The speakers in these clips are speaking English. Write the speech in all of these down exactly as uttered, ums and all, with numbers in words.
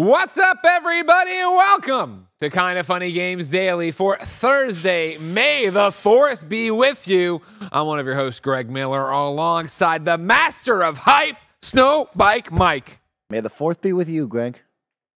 What's up, everybody? Welcome to Kinda Funny Games Daily for Thursday, May the fourth be with you. I'm one of your hosts, Greg Miller, alongside the master of hype, Snow Bike Mike. May the fourth be with you, Greg.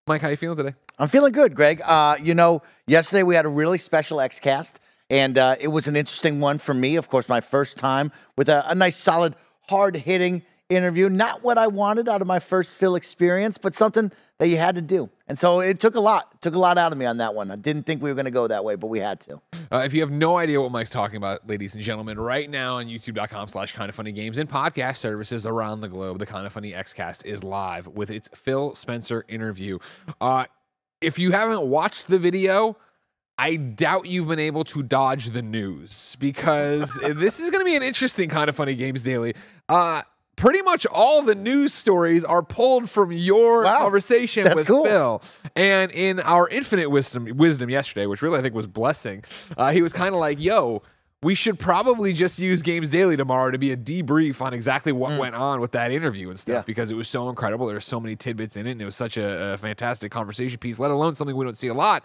Mike, how you feeling today? I'm feeling good, Greg. Uh, you know, yesterday we had a really special Xcast, and uh, it was an interesting one for me. Of course, my first time with a, a nice, solid, hard-hitting interview. Not what I wanted out of my first Phil experience, but something that you had to do. And so it took a lot. It took a lot out of me on that one. I didn't think we were going to go that way, but we had to. Uh, if you have no idea what Mike's talking about, ladies and gentlemen, right now on youtube.com slash kindoffunnygames and podcast services around the globe, the Kinda Funny Xcast is live with its Phil Spencer interview. Uh, if you haven't watched the video, I doubt you've been able to dodge the news, because this is going to be an interesting Kinda Funny Games Daily. Uh, Pretty much all the news stories are pulled from your wow, conversation with cool. Phil. And in our infinite wisdom wisdom yesterday, which really I think was blessing, uh, he was kind of like, yo, we should probably just use Games Daily tomorrow to be a debrief on exactly what mm. went on with that interview and stuff, yeah. because it was so incredible. There were so many tidbits in it, and it was such a, a fantastic conversation piece, let alone something we don't see a lot,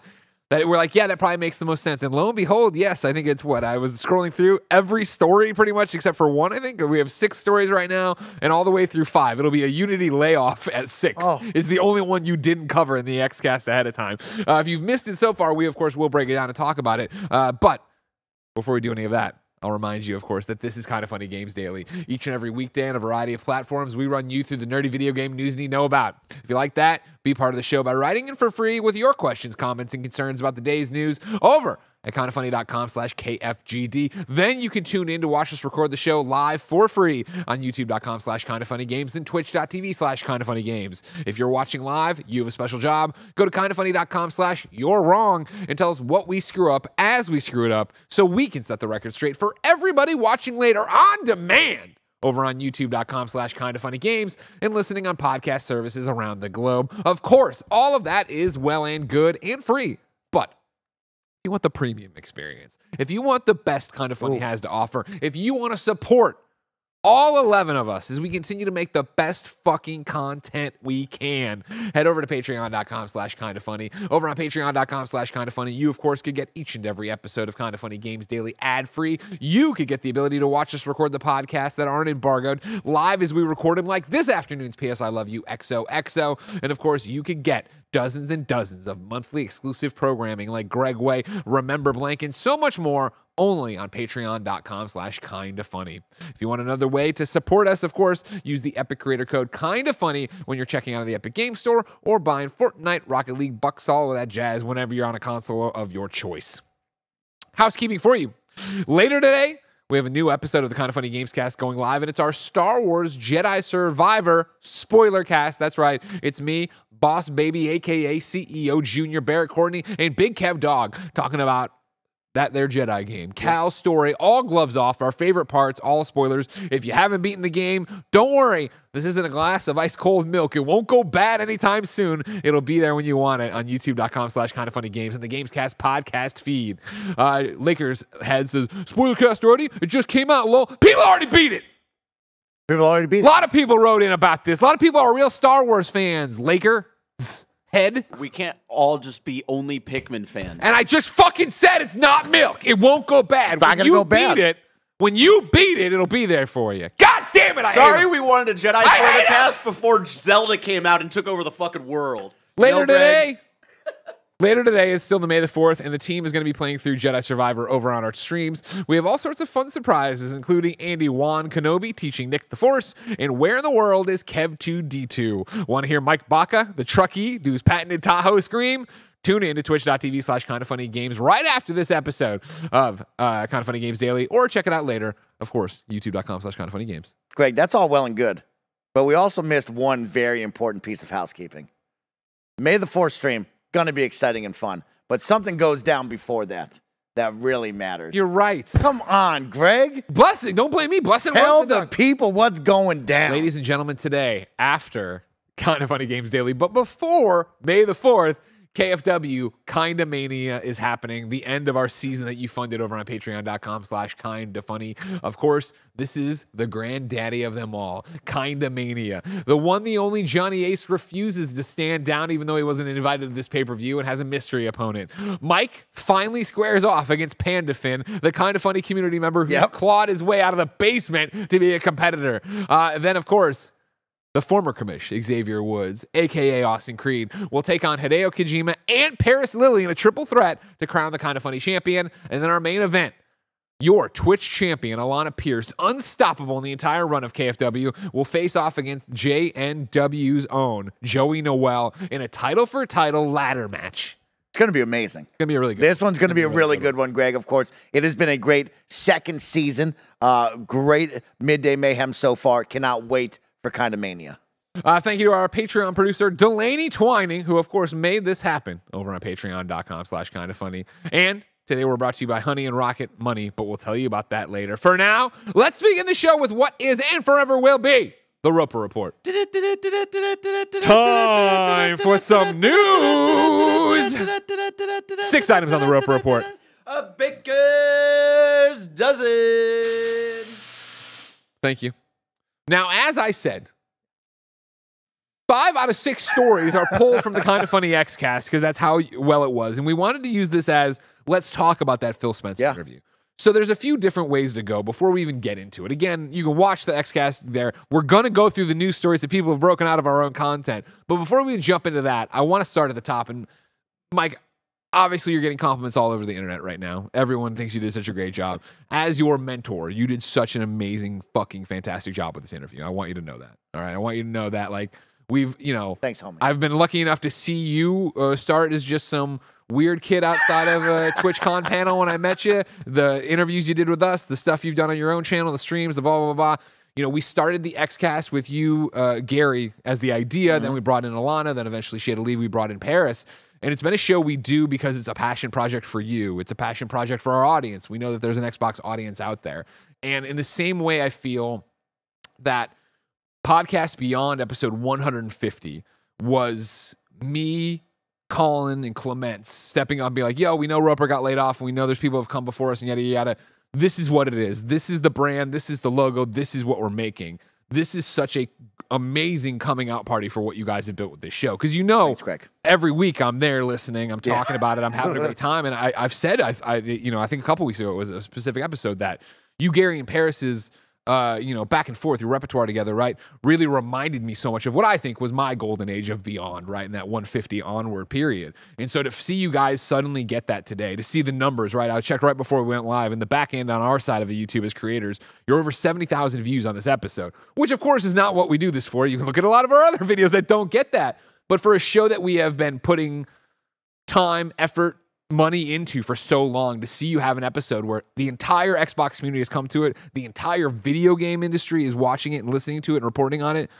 that we're like, yeah, that probably makes the most sense. And lo and behold, yes, I think it's what I was scrolling through every story pretty much except for one. I think we have six stories right now, and all the way through five. It'll be a Unity layoff at six. Oh. Is the only one you didn't cover in the Xcast ahead of time. Uh, if you've missed it so far, we of course will break it down and talk about it. Uh, but before we do any of that, I'll remind you, of course, that this is Kinda Funny Games Daily. Each and every weekday on a variety of platforms, we run you through the nerdy video game news you need to know about. If you like that, be part of the show by writing in for free with your questions, comments, and concerns about the day's news over at kindafunny.com slash KFGD. Then you can tune in to watch us record the show live for free on youtube.com slash kindafunnygames and twitch.tv slash kindafunnygames. If you're watching live, you have a special job. Go to kindafunny.com slash you're wrong and tell us what we screw up as we screw it up so we can set the record straight for everybody watching later on demand over on youtube.com slash kindoffunnygames and listening on podcast services around the globe. Of course, all of that is well and good and free, but if you want the premium experience, if you want the best Kinda Funny Ooh. has to offer, if you want to support all eleven of us as we continue to make the best fucking content we can, head over to patreon.com slash kindafunny. Over on patreon.com slash kindafunny, you, of course, could get each and every episode of Kinda Funny Games Daily ad-free. You could get the ability to watch us record the podcasts that aren't embargoed live as we record them, like this afternoon's P S I Love You X O X O. And, of course, you could get dozens and dozens of monthly exclusive programming like Greg Way, Remember Blank, and so much more, only on patreon.com slash kindafunny. If you want another way to support us, of course, use the Epic creator code kindafunny when you're checking out of the Epic Game Store or buying Fortnite, Rocket League, Bucks, all of that jazz whenever you're on a console of your choice. Housekeeping for you. Later today, we have a new episode of the Kinda Funny Games Cast going live, and it's our Star Wars Jedi Survivor spoiler cast. That's right. It's me, Boss Baby, a k a. C E O Junior Barrett Courtney, and Big Kev Dog talking about that their Jedi game. Cal's story, all gloves off, our favorite parts, all spoilers. If you haven't beaten the game, don't worry. This isn't a glass of ice-cold milk. It won't go bad anytime soon. It'll be there when you want it on youtube.com slash kindoffunnygames and the Gamescast podcast feed. Uh, Lakers head says, spoiler cast already? It just came out low. People already beat it. People already beat it. A lot of people wrote in about this. A lot of people are real Star Wars fans. Lakers. Head. We can't all just be only Pikmin fans. And I just fucking said it's not milk. It won't go bad. It's not gonna go bad. When you beat it, when you beat it, it'll be there for you. God damn it! I Sorry, hate it. We wanted a Jedi spoiler cast before Zelda came out and took over the fucking world. Later today. Later today is still the May the fourth, and the team is going to be playing through Jedi Survivor over on our streams. We have all sorts of fun surprises, including Andy Wan Kenobi teaching Nick the Force, and where in the world is Kev two D two? Want to hear Mike Baca, the Truckee, do his patented Tahoe scream? Tune in to twitch.tv slash kindoffunnygames right after this episode of uh, Kinda Funny Games Daily, or check it out later, of course, youtube.com slash kindoffunnygames. Greg, that's all well and good, but we also missed one very important piece of housekeeping. May the fourth stream. Gonna be exciting and fun, but something goes down before that that really matters. You're right. Come on, Greg. Blessing, don't blame me. Blessing, tell the people what's going down, ladies and gentlemen. Today, after Kinda Funny Games Daily, but before May the fourth, K F W, Kinda Mania is happening. The end of our season that you funded over on patreon dot com slash kinda funny. Of course, this is the granddaddy of them all, Kinda Mania. The one, the only Johnny Ace refuses to stand down even though he wasn't invited to this pay-per-view and has a mystery opponent. Mike finally squares off against PandaFin, the Kinda Funny community member who yep. clawed his way out of the basement to be a competitor. Uh, then, of course, the former commish, Xavier Woods, a k a. Austin Creed, will take on Hideo Kojima and Paris Lily in a triple threat to crown the Kinda Funny champion. And then our main event, your Twitch champion, Alana Pierce, unstoppable in the entire run of K F W, will face off against J N W's own Joey Noel in a title-for-title ladder match. It's going to be amazing. It's going to be a really good one. This one's going to be a really good one, Greg, of course. It has been a great second season. Uh, great Midday Mayhem so far. Cannot wait for Kinda Mania. Uh, thank you to our Patreon producer, Delaney Twining, who, of course, made this happen over on patreon dot com slash kinda funny. And today we're brought to you by Honey and Rocket Money, but we'll tell you about that later. For now, let's begin the show with what is and forever will be the Roper Report. Time for some news! Six items on the Roper Report. A baker's dozen. Thank you. Now, as I said, five out of six stories are pulled from the Kinda Funny Xcast because that's how well it was. And we wanted to use this as, let's talk about that Phil Spencer yeah. interview. So there's a few different ways to go before we even get into it. Again, you can watch the Xcast there. We're going to go through the news stories that people have broken out of our own content. But before we jump into that, I want to start at the top. And Mike, obviously you're getting compliments all over the internet right now. Everyone thinks you did such a great job. As your mentor, you did such an amazing, fucking fantastic job with this interview. I want you to know that. All right. I want you to know that. Like, we've, you know, thanks, homie. I've been lucky enough to see you uh, start as just some weird kid outside of a TwitchCon panel when I met you, the interviews you did with us, the stuff you've done on your own channel, the streams, the blah, blah, blah, blah. You know, we started the Xcast with you, uh, Gary, as the idea. Mm-hmm. Then we brought in Alana. Then eventually she had to leave. We brought in Paris. And it's been a show we do because it's a passion project for you. It's a passion project for our audience. We know that there's an Xbox audience out there. And in the same way, I feel that Podcast Beyond episode one hundred fifty was me, Colin, and Clements stepping up and being like, yo, we know Roper got laid off, and we know there's people who have come before us, and yada, yada. This is what it is. This is the brand. This is the logo. This is what we're making. This is such a amazing coming out party for what you guys have built with this show. Because you know, thanks, every week I'm there listening, I'm talking yeah. about it, I'm having a great time. And I, I've said, I've, I, you know, I think a couple weeks ago it was a specific episode that you, Gary, and Paris's, uh, you know, back and forth, your repertoire together, right, really reminded me so much of what I think was my golden age of Beyond, right, in that one fifty onward period. And so to see you guys suddenly get that today, to see the numbers, right, I checked right before we went live, and the back end on our side of the YouTube as creators, you're over seventy thousand views on this episode, which of course is not what we do this for. You can look at a lot of our other videos that don't get that. But for a show that we have been putting time, effort, money into for so long, to see you have an episode where the entire Xbox community has come to it, the entire video game industry is watching it and listening to it and reporting on it.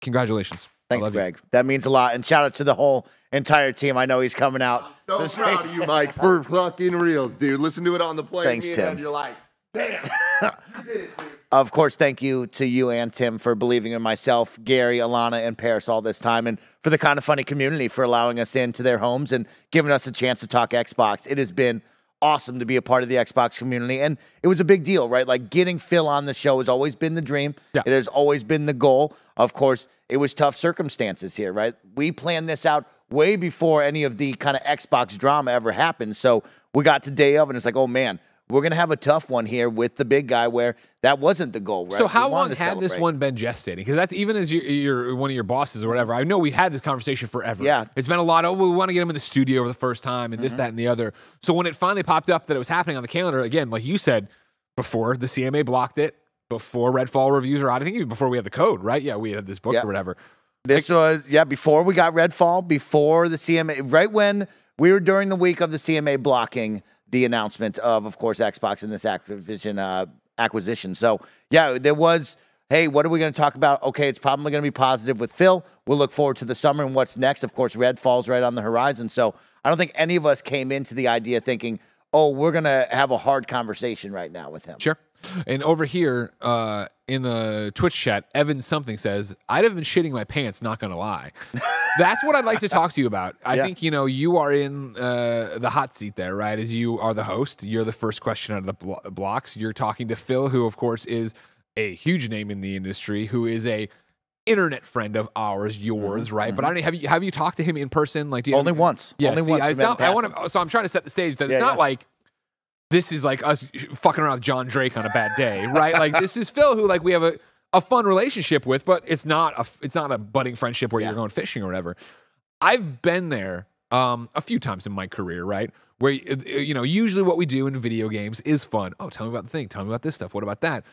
Congratulations. Thanks, Greg. You. That means a lot. And shout out to the whole entire team. I know he's coming out. I'm so proud of you, Mike, for fucking reals, dude. Listen to it on the play. Thanks, Tim. And you're like, damn. You did it, dude. Of course, thank you to you and Tim for believing in myself, Gary, Alana, and Paris all this time, and for the Kinda Funny community for allowing us into their homes and giving us a chance to talk Xbox. It has been awesome to be a part of the Xbox community, and it was a big deal, right? Like, getting Phil on the show has always been the dream. Yeah. It has always been the goal. Of course, it was tough circumstances here, right? We planned this out way before any of the kind of Xbox drama ever happened, so we got to day of, and it's like, oh, man, we're going to have a tough one here with the big guy where that wasn't the goal, right? So how long had this one been gestating? Because that's even as you're, you're one of your bosses or whatever. I know we had this conversation forever. Yeah. It's been a lot of, oh, we want to get him in the studio for the first time and this, mm-hmm. that, and the other. So when it finally popped up that it was happening on the calendar, again, like you said, before the C M A blocked it, before Redfall reviews are out, I think even before we had the code, right? Yeah, we had this book yeah. or whatever. This like, was, yeah, before we got Redfall, before the C M A, right when we were during the week of the C M A blocking the announcement of, of course, Xbox and this Activision uh, acquisition. So, yeah, there was, hey, what are we going to talk about? Okay, it's probably going to be positive with Phil. We'll look forward to the summer and what's next. Of course, Redfall's right on the horizon. So I don't think any of us came into the idea thinking, oh, we're going to have a hard conversation right now with him. Sure. And over here uh, in the Twitch chat, Evan something says, I'd have been shitting my pants, not going to lie. That's what I'd like to talk to you about. I yeah. think, you know, you are in uh, the hot seat there, right? As you are the host, you're the first question out of the blo blocks. You're talking to Phil, who, of course, is a huge name in the industry, who is a internet friend of ours, yours, mm-hmm. right? Mm-hmm. But I don't have you have you talked to him in person? Like, do you only have, once? Yeah, only see, once. I, not, I want to. So I'm trying to set the stage that yeah, it's not yeah. like this is like us fucking around with John Drake on a bad day, right? Like this is Phil, who like we have a a fun relationship with, but it's not a it's not a budding friendship where yeah. you're going fishing or whatever. I've been there um, a few times in my career, right? Where you know usually what we do in video games is fun. Oh, tell me about the thing. Tell me about this stuff. What about that?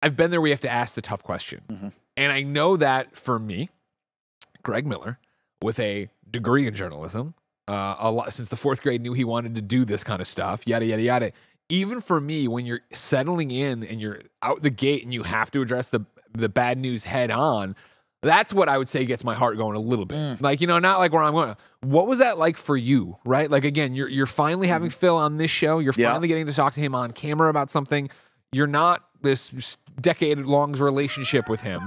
I've been there. We have to ask the tough question. Mm-hmm. And I know that for me, Greg Miller, with a degree in journalism, uh, a lot, since the fourth grade knew he wanted to do this kind of stuff, yada, yada, yada. Even for me, when you're settling in and you're out the gate and you have to address the, the bad news head on, that's what I would say gets my heart going a little bit. Mm. Like, you know, not like where I'm going. What was that like for you, right? Like, again, you're, you're finally having mm. Phil on this show. You're yeah. finally getting to talk to him on camera about something. You're not this decade-long relationship with him.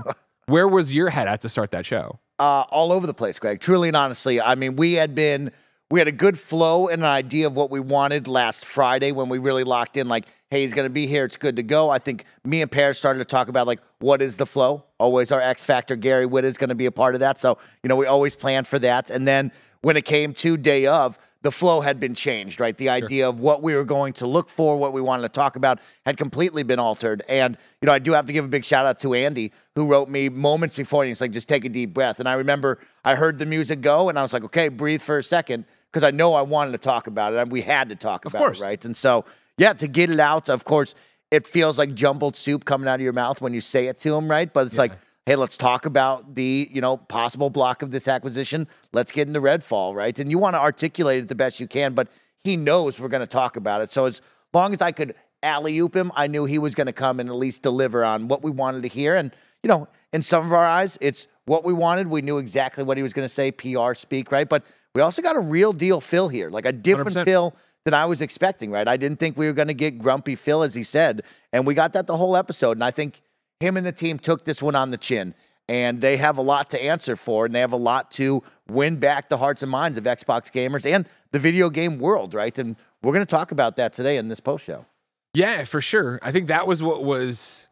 Where was your head at to start that show? Uh, all over the place, Greg. Truly and honestly, I mean, we had been, we had a good flow and an idea of what we wanted last Friday when we really locked in, like, hey, he's going to be here. It's good to go. I think me and Pear started to talk about, like, what is the flow? Always our X Factor. Gary Witt is going to be a part of that. So, you know, we always plan for that. And then when it came to day of, the flow had been changed, right? The idea sure. of what we were going to look for, what we wanted to talk about had completely been altered. And, you know, I do have to give a big shout out to Andy, who wrote me moments before, and he's like, just take a deep breath. And I remember I heard the music go and I was like, okay, breathe for a second. Cause I know I wanted to talk about it. And we had to talk about it, right? And so, yeah, to get it out, of course, it feels like jumbled soup coming out of your mouth when you say it to him, right? But it's yeah. like, hey, let's talk about the, you know, possible block of this acquisition. Let's get into Redfall, right? And you want to articulate it the best you can, but he knows we're going to talk about it. So as long as I could alley-oop him, I knew he was going to come and at least deliver on what we wanted to hear. And, you know, in some of our eyes, it's what we wanted. We knew exactly what he was going to say, P R speak, right? But we also got a real deal Phil here, like a different one hundred percent Phil than I was expecting, right? I didn't think we were going to get grumpy Phil, as he said. And we got that the whole episode. And I think him and the team took this one on the chin, and they have a lot to answer for, and they have a lot to win back the hearts and minds of Xbox gamers and the video game world, right? And we're going to talk about that today in this post-show. Yeah, for sure. I think that was what was,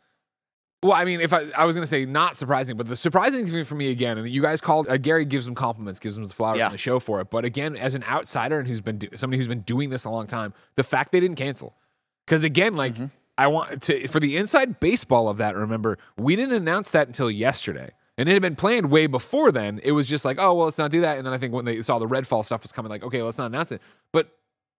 well, I mean, if I, I was going to say not surprising, but the surprising thing for me, again, and you guys called, uh, Gary gives them compliments, gives them the flowers yeah. on the show for it, but again, as an outsider and who's been do, somebody who's been doing this a long time, the fact they didn't cancel. Because again, like, mm-hmm. I want to, for the inside baseball of that, remember, we didn't announce that until yesterday. And it had been planned way before then. It was just like, oh, well, let's not do that. And then I think when they saw the Redfall stuff was coming, like, okay, let's not announce it. But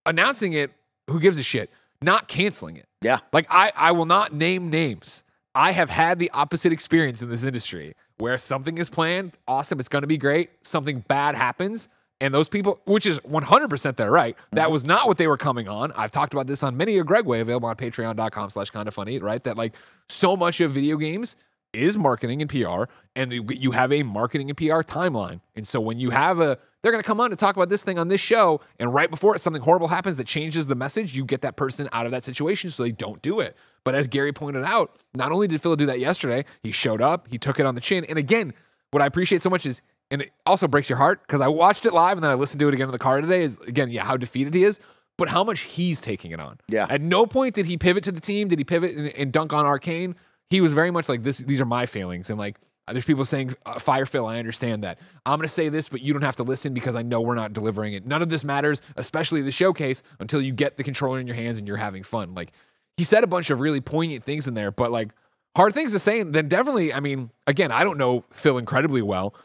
announcing it, who gives a shit? Not canceling it. Yeah. Like, I, I will not name names. I have had the opposite experience in this industry where something is planned, awesome, it's going to be great, something bad happens. And those people, which is one hundred percent their right, that was not what they were coming on. I've talked about this on many a Greg Way, available on patreon.com slash kinda funny, right? That like so much of video games is marketing and P R, and you have a marketing and P R timeline. And so when you have a, they're going to come on to talk about this thing on this show, and right before it, something horrible happens that changes the message, you get that person out of that situation so they don't do it. But as Gary pointed out, not only did Phil do that yesterday, he showed up, he took it on the chin. And again, what I appreciate so much is, and it also breaks your heart because I watched it live and then I listened to it again in the car today is, again, yeah, how defeated he is, but how much he's taking it on. Yeah. At no point did he pivot to the team. Did he pivot and, and dunk on Arkane? He was very much like, this, these are my failings. And like, there's people saying, uh, fire Phil, I understand that. I'm going to say this, but you don't have to listen because I know we're not delivering it. None of this matters, especially the showcase, until you get the controller in your hands and you're having fun. Like, he said a bunch of really poignant things in there, but like, hard things to say. And then definitely, I mean, again, I don't know Phil incredibly well.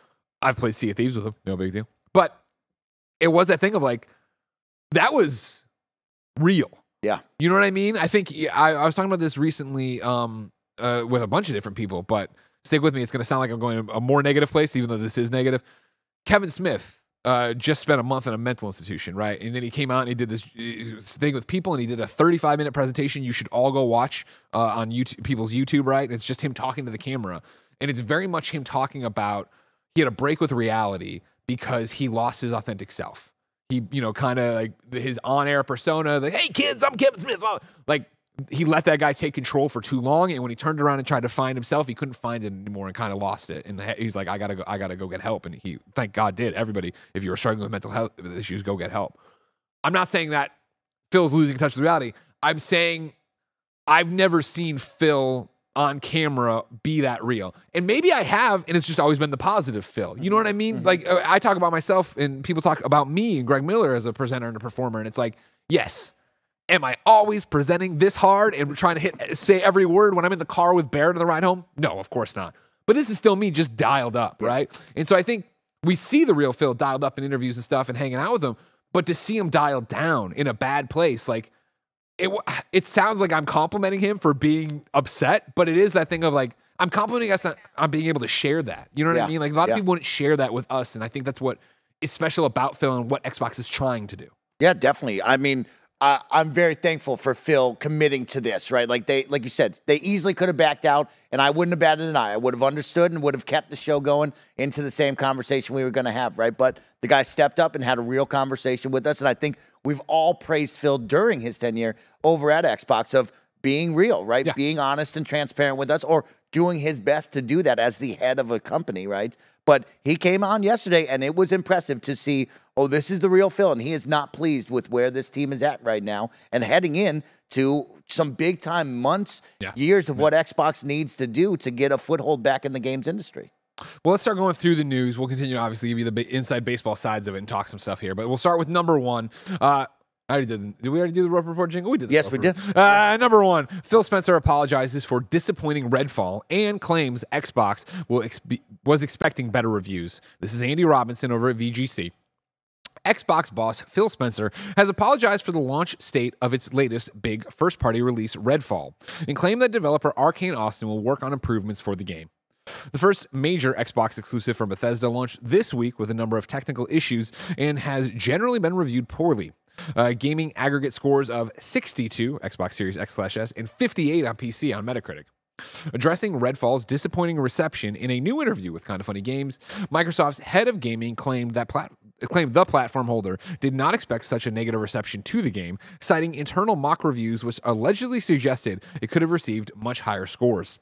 I've played Sea of Thieves with him, no big deal. But it was that thing of like, that was real. Yeah. You know what I mean? I think I, I was talking about this recently um, uh, with a bunch of different people, but stick with me. It's going to sound like I'm going to a more negative place, even though this is negative. Kevin Smith uh, just spent a month in a mental institution, right? And then he came out and he did this thing with people and he did a thirty-five minute presentation you should all go watch uh, on YouTube, people's YouTube, right? And it's just him talking to the camera. And it's very much him talking about he had a break with reality because he lost his authentic self. He, you know, kind of like his on-air persona, like, hey, kids, I'm Kevin Smith. Like, he let that guy take control for too long, and when he turned around and tried to find himself, he couldn't find it anymore and kind of lost it. And he's like, I gotta go, I gotta go get help. And he, thank God, did. Everybody, if you were struggling with mental health issues, go get help. I'm not saying that Phil's losing touch with reality. I'm saying I've never seen Phil on camera be that real. And maybe I have, and it's just always been the positive Phil. You know what I mean? Like, I talk about myself, and people talk about me and Greg Miller as a presenter and a performer, and it's like, yes, am I always presenting this hard and trying to hit say every word when I'm in the car with Barrett on the ride home? No, of course not. But this is still me just dialed up, right? And so I think we see the real Phil dialed up in interviews and stuff and hanging out with him, but to see him dialed down in a bad place, like, It, it sounds like I'm complimenting him for being upset, but it is that thing of like, I'm complimenting us on, on being able to share that. You know what yeah, I mean? Like a lot yeah. of people wouldn't share that with us. And I think that's what is special about Phil and what Xbox is trying to do. Yeah, definitely. I mean, I, I'm very thankful for Phil committing to this, right? Like they, like you said, they easily could have backed out and I wouldn't have batted an eye. I would have understood and would have kept the show going into the same conversation we were going to have, right? But the guy stepped up and had a real conversation with us. And I think we've all praised Phil during his tenure over at Xbox of being real, right? Yeah. Being honest and transparent with us, or doing his best to do that as the head of a company, right? But he came on yesterday and it was impressive to see, oh, this is the real Phil, and he is not pleased with where this team is at right now and heading in to some big time months, yeah. years of yeah. what Xbox needs to do to get a foothold back in the games industry. Well, let's start going through the news. We'll continue to obviously give you the inside baseball sides of it and talk some stuff here, but we'll start with number one. Uh, I already did. Did we already do the Rope Report jingle? We did. Yes, we did. Uh, number one, Phil Spencer apologizes for disappointing Redfall and claims Xbox will ex was expecting better reviews. This is Andy Robinson over at V G C. Xbox boss Phil Spencer has apologized for the launch state of its latest big first-party release, Redfall, and claimed that developer Arkane Austin will work on improvements for the game. The first major Xbox exclusive from Bethesda launched this week with a number of technical issues and has generally been reviewed poorly. Uh, gaming aggregate scores of sixty-two Xbox Series X/S and fifty-eight on P C on Metacritic. Addressing Redfall's disappointing reception in a new interview with Kinda Funny Games, Microsoft's head of gaming claimed that plat claimed the platform holder did not expect such a negative reception to the game, citing internal mock reviews which allegedly suggested it could have received much higher scores.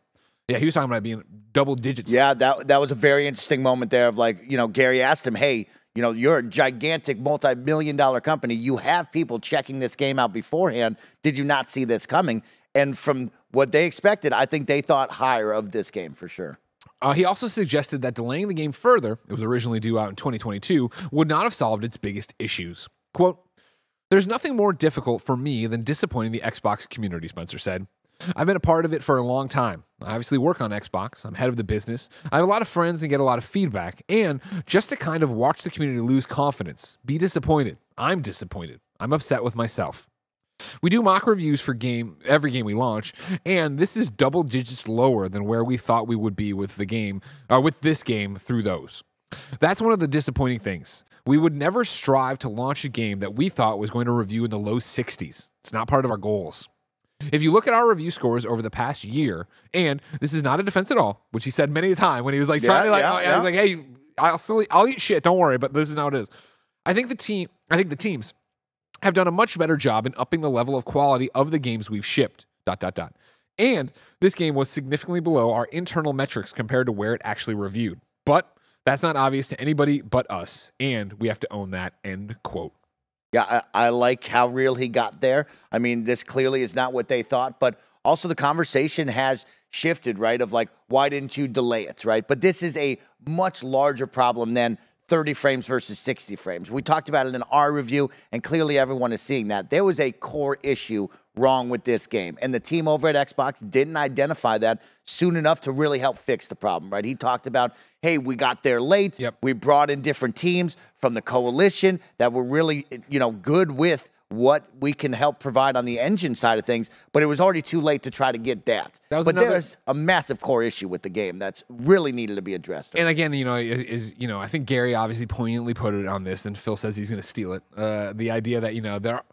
Yeah, he was talking about being double digits. Yeah, that that was a very interesting moment there of like, you know, Gary asked him, hey, you know, you're a gigantic multi-million dollar company. You have people checking this game out beforehand. Did you not see this coming? And from what they expected, I think they thought higher of this game for sure. Uh, he also suggested that delaying the game further, it was originally due out in twenty twenty-two, would not have solved its biggest issues. Quote, "There's nothing more difficult for me than disappointing the Xbox community," Spencer said. "I've been a part of it for a long time. I obviously work on Xbox. I'm head of the business. I have a lot of friends and get a lot of feedback. And just to kind of watch the community lose confidence, be disappointed. I'm disappointed. I'm upset with myself. We do mock reviews for game every game we launch, and this is double digits lower than where we thought we would be with the game, or with this game through those. That's one of the disappointing things. We would never strive to launch a game that we thought was going to review in the low sixties. It's not part of our goals. If you look at our review scores over the past year," and this is not a defense at all, which he said many a time when he was like, yeah, trying to like, yeah, oh, yeah. I was like, hey, I'll still, I'll eat shit. Don't worry. But this is how it is. I think the team, I think the teams have done a much better job in upping the level of quality of the games we've shipped dot, dot, dot. And this game was significantly below our internal metrics compared to where it actually reviewed, but that's not obvious to anybody but us. And we have to own that, end quote. Yeah, I, I like how real he got there. I mean, this clearly is not what they thought, but also the conversation has shifted, right? Of like, why didn't you delay it, right? But this is a much larger problem than thirty frames versus sixty frames. We talked about it in our review, and clearly everyone is seeing that. There was a core issue wrong with this game, and the team over at Xbox didn't identify that soon enough to really help fix the problem, right? He talked about, hey, we got there late. Yep. We brought in different teams from the coalition that were really, you know, good with what we can help provide on the engine side of things, but it was already too late to try to get that. that was but another... there's a massive core issue with the game that's really needed to be addressed. And again, you know, is, is you know, I think Gary obviously poignantly put it on this, and Phil says he's going to steal it. Uh, the idea that, you know, there are,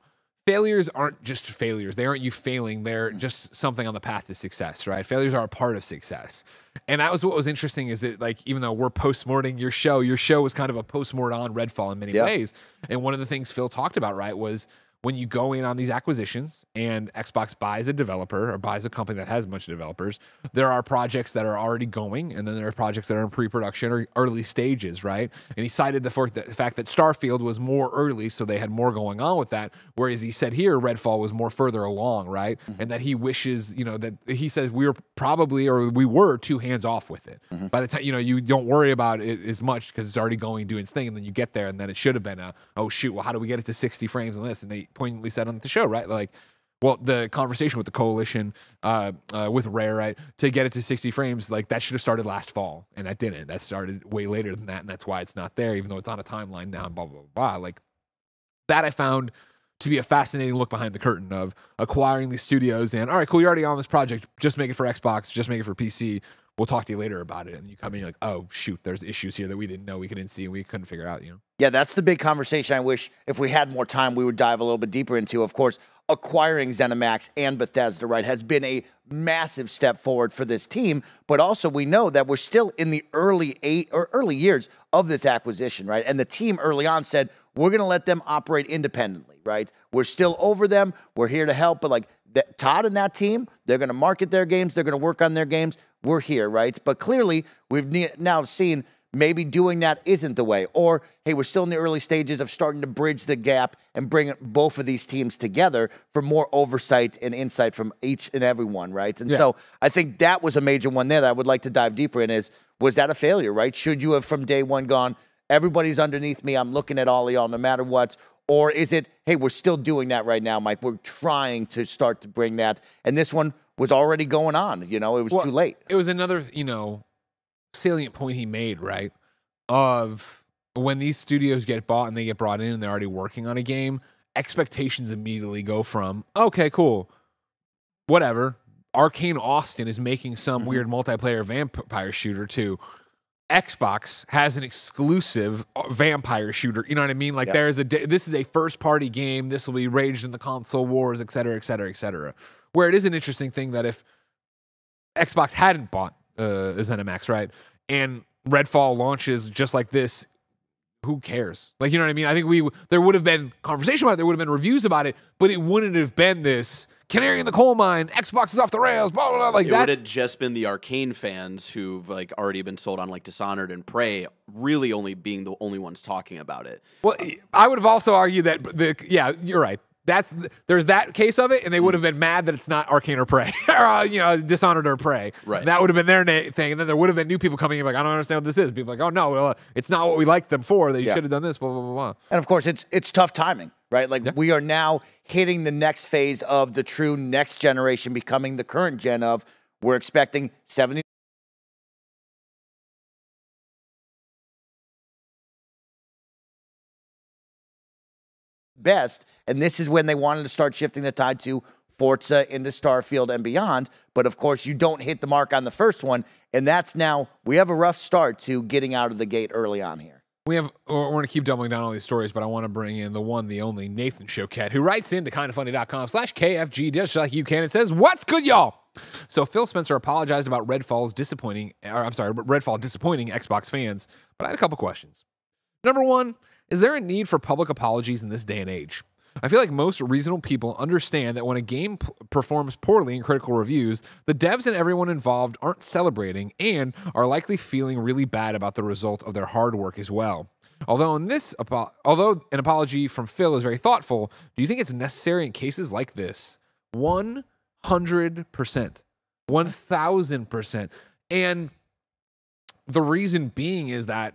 failures aren't just failures. They aren't you failing. They're just something on the path to success, right? Failures are a part of success. And that was what was interesting, is that, like, even though we're postmorting your show, your show was kind of a postmort on Redfall in many yeah. ways. And one of the things Phil talked about, right, was when you go in on these acquisitions and Xbox buys a developer or buys a company that has a bunch of developers, there are projects that are already going, and then there are projects that are in pre-production or early stages, right? And he cited the fact that Starfield was more early, so they had more going on with that, whereas he said here Redfall was more further along, right? Mm-hmm. And that he wishes, you know, that he says we were probably or we were too hands-off with it. Mm-hmm. By the time, you know, you don't worry about it as much because it's already going, doing its thing, and then you get there, and then it should have been a, oh, shoot, well, how do we get it to sixty frames on this? And they poignantly said on the show, right? Like, well, the conversation with the coalition, uh, uh, with Rare, right, to get it to sixty frames, like that should have started last fall, and that didn't. That started way later than that, and that's why it's not there, even though it's on a timeline now. And blah blah blah. Like that, I found to be a fascinating look behind the curtain of acquiring these studios. And all right, cool, you're already on this project. Just make it for Xbox. Just make it for P C. We'll talk to you later about it. And you come in, you're like, oh, shoot, there's issues here that we didn't know, we couldn't see, we couldn't figure out, you know? Yeah, that's the big conversation I wish, if we had more time, we would dive a little bit deeper into. Of course, acquiring ZeniMax and Bethesda, right, has been a massive step forward for this team. But also we know that we're still in the early eight or early years of this acquisition, right? And the team early on said, we're going to let them operate independently, right? We're still over them. We're here to help. But, like, that Todd and that team, they're going to market their games. They're going to work on their games. We're here, right? But clearly, we've now seen maybe doing that isn't the way. Or, hey, we're still in the early stages of starting to bridge the gap and bring both of these teams together for more oversight and insight from each and every one, right? And yeah. so I think that was a major one there that I would like to dive deeper in is, was that a failure, right? Should you have from day one gone, everybody's underneath me, I'm looking at all of y'all no matter what? Or is it, hey, we're still doing that right now, Mike. We're trying to start to bring that. And this one was already going on. You know, it was well, too late. It was another, you know, salient point he made, right? Of when these studios get bought and they get brought in and they're already working on a game, expectations immediately go from, okay, cool, whatever. Arkane Austin is making some mm-hmm. weird multiplayer vampire shooter too. Xbox has an exclusive vampire shooter. You know what I mean? Like, yeah. there is a this is a first party game. This will be raged in the console wars, et cetera, et cetera, et cetera. Where it is an interesting thing that if Xbox hadn't bought uh, ZeniMax, right, and Redfall launches just like this, who cares? Like, you know what I mean? I think we there would have been conversation about it. There would have been reviews about it, but it wouldn't have been this canary in the coal mine, Xbox is off the rails, blah, blah, blah, like it that. It would have just been the Arkane fans who've, like, already been sold on, like, Dishonored and Prey really only being the only ones talking about it. Well, um, I would have also argued that, the yeah, you're right. That's There's that case of it, and they would have been mad that it's not Arkane or Prey, or, uh, you know, Dishonored or Prey. Right. That would have been their na thing, and then there would have been new people coming in like, I don't understand what this is. People like, oh, no, well, uh, it's not what we liked them for. They yeah. should have done this, blah, blah, blah, blah. And, of course, it's it's tough timing. Right? Like, yeah. we are now hitting the next phase of the true next generation becoming the current gen of, we're expecting seventy. Best. And this is when they wanted to start shifting the tide to Forza, into Starfield and beyond. But of course, you don't hit the mark on the first one. And that's now, we have a rough start to getting out of the gate early on here. We have, we're going to keep doubling down on these stories, but I want to bring in the one, the only Nathan Choquette, who writes in to kinda funny dot com slash K F G, just like you can. It says, what's good, y'all? So Phil Spencer apologized about Redfall's disappointing, or I'm sorry, Redfall disappointing Xbox fans, but I had a couple questions. Number one, is there a need for public apologies in this day and age? I feel like most reasonable people understand that when a game p performs poorly in critical reviews, the devs and everyone involved aren't celebrating and are likely feeling really bad about the result of their hard work as well. Although, in this, although an apology from Phil is very thoughtful, do you think it's necessary in cases like this? one hundred percent. one thousand percent. And the reason being is that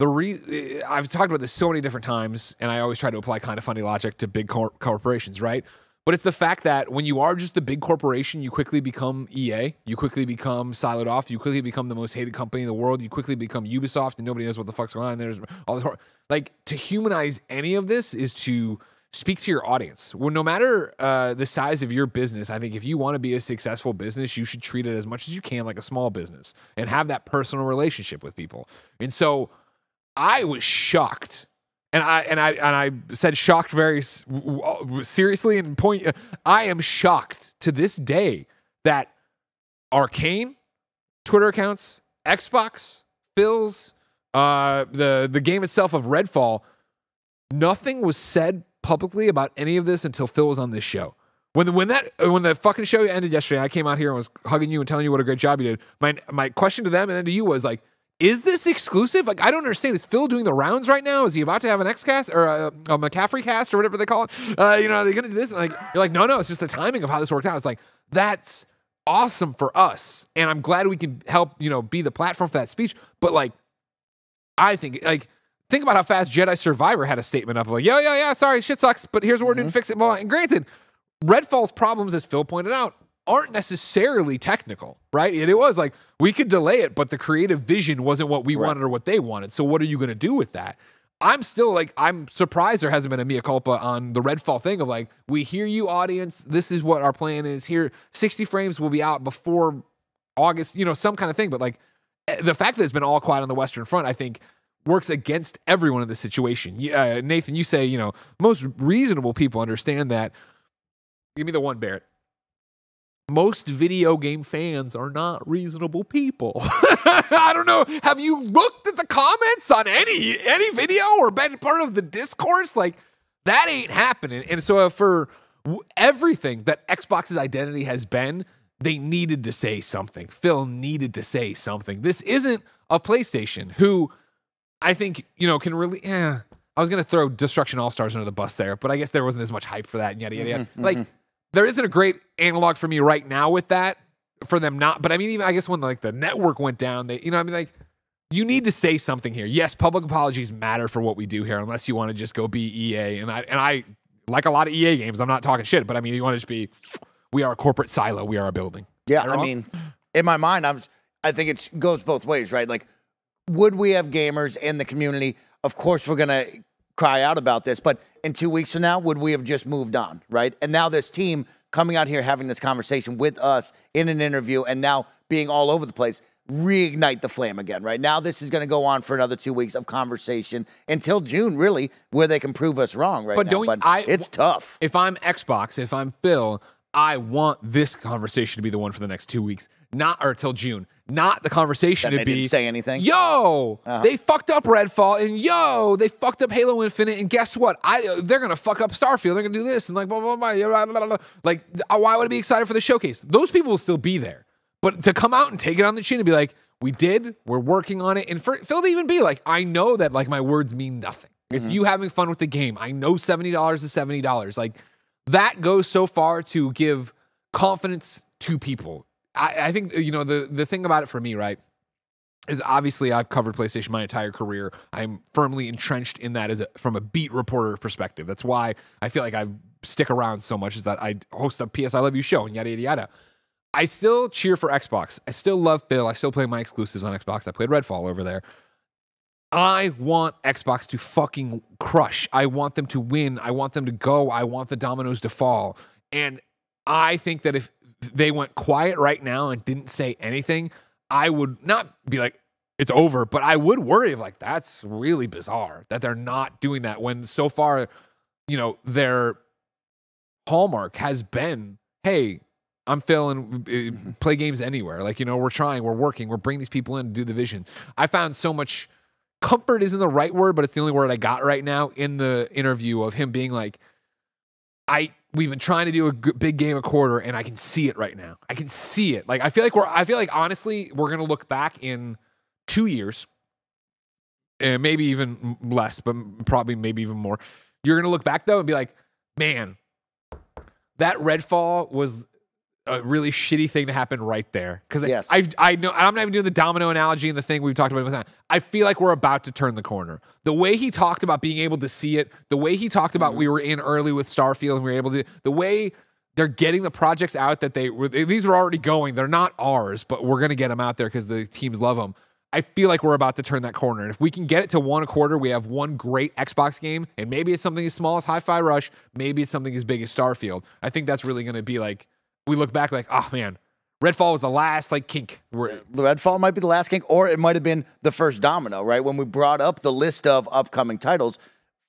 The re I've talked about this so many different times, and I always try to apply kind of funny logic to big cor corporations, right? But it's the fact that when you are just the big corporation, you quickly become E A, you quickly become siloed off, you quickly become the most hated company in the world, you quickly become Ubisoft, and nobody knows what the fuck's going on. There's all this, like, to humanize any of this is to speak to your audience. Well, no matter uh, the size of your business, I think if you want to be a successful business, you should treat it as much as you can like a small business and have that personal relationship with people. And so I was shocked, and I and I and I said shocked very seriously. And point, I am shocked to this day that Arkane, Twitter accounts, Xbox, Phil's, uh, the the game itself of Redfall, nothing was said publicly about any of this until Phil was on this show. When the, when that when that fucking show ended yesterday, and I came out here and was hugging you and telling you what a great job you did. My my question to them and then to you was like, is this exclusive? Like, I don't understand. Is Phil doing the rounds right now? Is he about to have an Xcast or a, a McCaffrey cast or whatever they call it? Uh, you know, are they going to do this? And like, you're like, no, no, it's just the timing of how this worked out. It's like, that's awesome for us, and I'm glad we can help, you know, be the platform for that speech. But like, I think like. Think about how fast Jedi Survivor had a statement up of like, yo, yo, yeah, sorry, shit sucks, but here's what we're doing to fix it. And granted, Redfall's problems, as Phil pointed out, aren't necessarily technical, right? And it was like, we could delay it, but the creative vision wasn't what we right. wanted or what they wanted. So what are you going to do with that? I'm still like, I'm surprised there hasn't been a mea culpa on the Redfall thing of like, we hear you, audience. This is what our plan is here. sixty frames will be out before August, you know, some kind of thing. But like, the fact that it's been all quiet on the Western Front, I think, works against everyone in this situation. Uh, Nathan, you say, you know, most reasonable people understand that. Give me the one, Barrett. Most video game fans are not reasonable people. I don't know. Have you looked at the comments on any any video or been part of the discourse? Like, that ain't happening. And so uh, for w everything that Xbox's identity has been, they needed to say something. Phil needed to say something. This isn't a PlayStation who... I think, you know, can really, yeah, I was going to throw Destruction All-Stars under the bus there, but I guess there wasn't as much hype for that, and yada, yada, yada. Mm-hmm, like, mm-hmm. There isn't a great analog for me right now with that, for them not, but I mean, even, I guess when, like, the network went down, they, you know, I mean, like, you need to say something here. Yes, public apologies matter for what we do here, unless you want to just go be E A, and I, and I, like a lot of E A games, I'm not talking shit, but I mean, you want to just be, we are a corporate silo, we are a building. Yeah, I, I mean, in my mind, I'm, I think it goes both ways, right? Like, would we have gamers in the community? Of course, we're going to cry out about this, but in two weeks from now, would we have just moved on, right? And now this team coming out here, having this conversation with us in an interview and now being all over the place, reignite the flame again, right? Now this is going to go on for another two weeks of conversation until June, really, where they can prove us wrong right but now. Don't, but I, it's tough. If I'm Xbox, if I'm Phil, I want this conversation to be the one for the next two weeks, not or till June. Not the conversation to be. Didn't say anything. Yo, uh-huh. They fucked up Redfall, and yo, they fucked up Halo Infinite, and guess what? I they're gonna fuck up Starfield. They're gonna do this, and like blah blah blah. blah, blah, blah. Like, why would I be excited for the showcase? Those people will still be there, but to come out and take it on the chin and be like, "We did. We're working on it," and for Phil to even be like, "I know that like my words mean nothing. Mm-hmm. If you having fun with the game, I know seventy dollars is seventy dollars." Like, that goes so far to give confidence to people. I, I think, you know, the, the thing about it for me, right, is obviously I've covered PlayStation my entire career. I'm firmly entrenched in that as a, from a beat reporter perspective. That's why I feel like I stick around so much, is that I host a P S I Love You show and yada, yada, yada. I still cheer for Xbox. I still love Phil. I still play my exclusives on Xbox. I played Redfall over there. I want Xbox to fucking crush. I want them to win. I want them to go. I want the dominoes to fall. And I think that if they went quiet right now and didn't say anything, I would not be like, it's over, but I would worry of like, that's really bizarre that they're not doing that when so far, you know, their hallmark has been, hey, I'm Phil and play games anywhere. Like, you know, we're trying, we're working, we're bringing these people in to do the vision. I found so much comfort isn't the right word, but it's the only word I got right now in the interview of him being like, I, we've been trying to do a g big game a quarter, and I can see it right now. I can see it. Like, I feel like we're, I feel like honestly, we're going to look back in two years, and maybe even less, but probably maybe even more. You're going to look back though and be like, man, that Redfall was a really shitty thing to happen right there. Cause yes. I, I, I know I'm not even doing the domino analogy and the thing we've talked about. I feel like we're about to turn the corner. The way he talked about being able to see it, the way he talked about, mm-hmm. we were in early with Starfield and we were able to, the way they're getting the projects out that they were, these are already going. They're not ours, but we're going to get them out there because the teams love them. I feel like we're about to turn that corner. And if we can get it to one a quarter, we have one great Xbox game. And maybe it's something as small as Hi-Fi Rush. Maybe it's something as big as Starfield. I think that's really going to be like, we look back like, oh man, Redfall was the last like kink. We're Redfall might be the last kink, or it might have been the first domino, right? When we brought up the list of upcoming titles,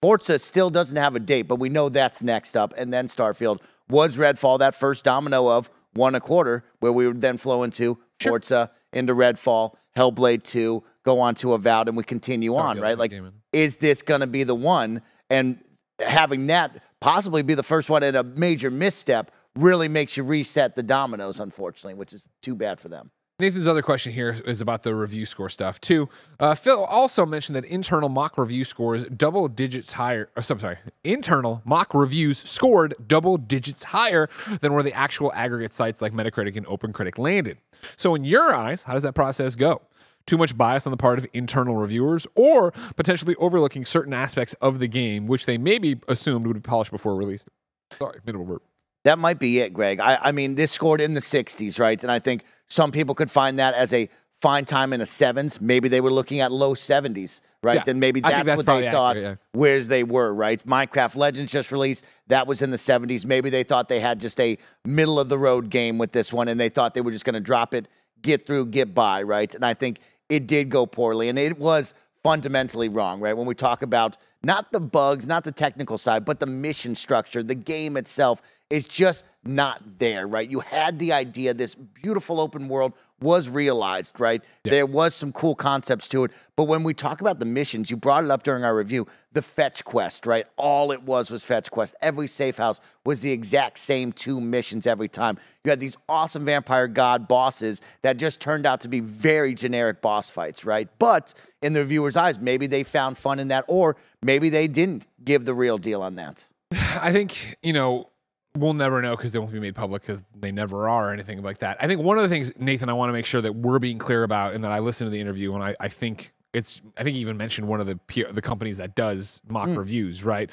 Forza still doesn't have a date, but we know that's next up. And then Starfield was Redfall, that first domino of one a quarter, where we would then flow into sure. Forza, into Redfall, Hellblade two, go on to Avowed, and we continue Starfield on, right? Like, is this going to be the one? And having that possibly be the first one at a major misstep, really makes you reset the dominoes, unfortunately, which is too bad for them. Nathan's other question here is about the review score stuff too. Uh, Phil also mentioned that internal mock review scores double digits higher. Or, I'm sorry, internal mock reviews scored double digits higher than where the actual aggregate sites like Metacritic and OpenCritic landed. So in your eyes, how does that process go? Too much bias on the part of internal reviewers, or potentially overlooking certain aspects of the game, which they maybe assumed would be polished before release. Sorry, minimal burp. That might be it, Greg. I, I mean, this scored in the sixties, right? And I think some people could find that as a fine time in the sevens. Maybe they were looking at low seventies, right? Yeah, then maybe that's, that's what they thought accurate, yeah. where they were, right? Minecraft Legends just released. That was in the seventies. Maybe they thought they had just a middle-of-the-road game with this one, and they thought they were just going to drop it, get through, get by, right? And I think it did go poorly, and it was fundamentally wrong, right? When we talk about not the bugs, not the technical side, but the mission structure, the game itself is just not there, right? You had the idea, this beautiful open world was realized, right? Yeah. There was some cool concepts to it, but when we talk about the missions, you brought it up during our review, the fetch quest, right? All it was was fetch quest. Every safe house was the exact same two missions every time. You had these awesome vampire god bosses that just turned out to be very generic boss fights, right? But in the viewer's eyes, maybe they found fun in that, or maybe they didn't give the real deal on that. I think, you know, we'll never know because they won't be made public because they never are or anything like that. I think one of the things, Nathan, I want to make sure that we're being clear about, and that I listened to the interview, and I, I think it's, I think you even mentioned one of the peer, the companies that does mock mm. reviews, right?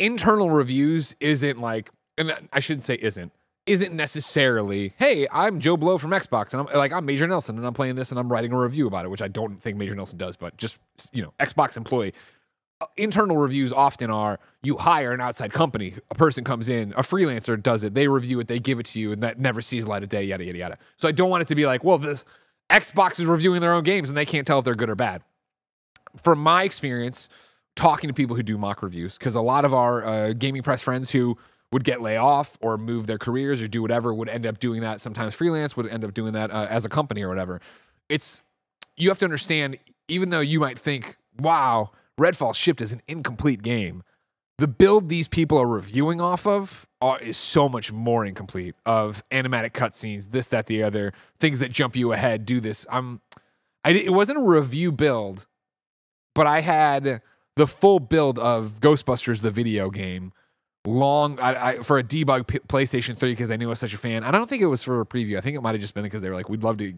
Internal reviews isn't like, and I shouldn't say isn't, isn't necessarily, hey, I'm Joe Blow from Xbox, and I'm like, I'm Major Nelson, and I'm playing this, and I'm writing a review about it, which I don't think Major Nelson does, but just, you know, Xbox employee. Internal reviews often are you hire an outside company, a person comes in, a freelancer does it, they review it, they give it to you, and that never sees light of day, yada, yada, yada. So I don't want it to be like, well, this Xbox is reviewing their own games and they can't tell if they're good or bad. From my experience, talking to people who do mock reviews, because a lot of our uh, gaming press friends who would get laid off or move their careers or do whatever would end up doing that. Sometimes freelance would end up doing that uh, as a company or whatever. It's, you have to understand, even though you might think, wow, Redfall shipped as an incomplete game, the build these people are reviewing off of are, is so much more incomplete, of animatic cutscenes, this, that, the other, things that jump you ahead, do this. Um, I, it wasn't a review build, but I had the full build of Ghostbusters, the video game, long I, I, for a debug p PlayStation three because I knew I was such a fan. I don't think it was for a preview. I think it might have just been because they were like, we'd love to,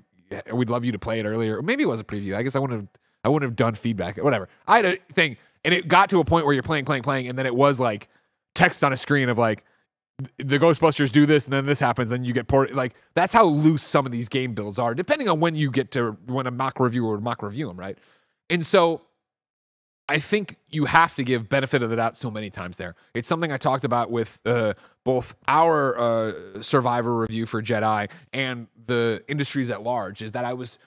we'd love you to play it earlier. Or maybe it was a preview. I guess I wouldn't have... I wouldn't have done feedback, whatever. I had a thing, and it got to a point where you're playing, playing, playing, and then it was like text on a screen of like, the Ghostbusters do this, and then this happens, then you get poured. Like, that's how loose some of these game builds are, depending on when you get to, when a mock reviewer would mock review them, right? And so I think you have to give benefit of the doubt so many times there. It's something I talked about with uh, both our uh, Survivor review for Jedi and the industries at large, is that I was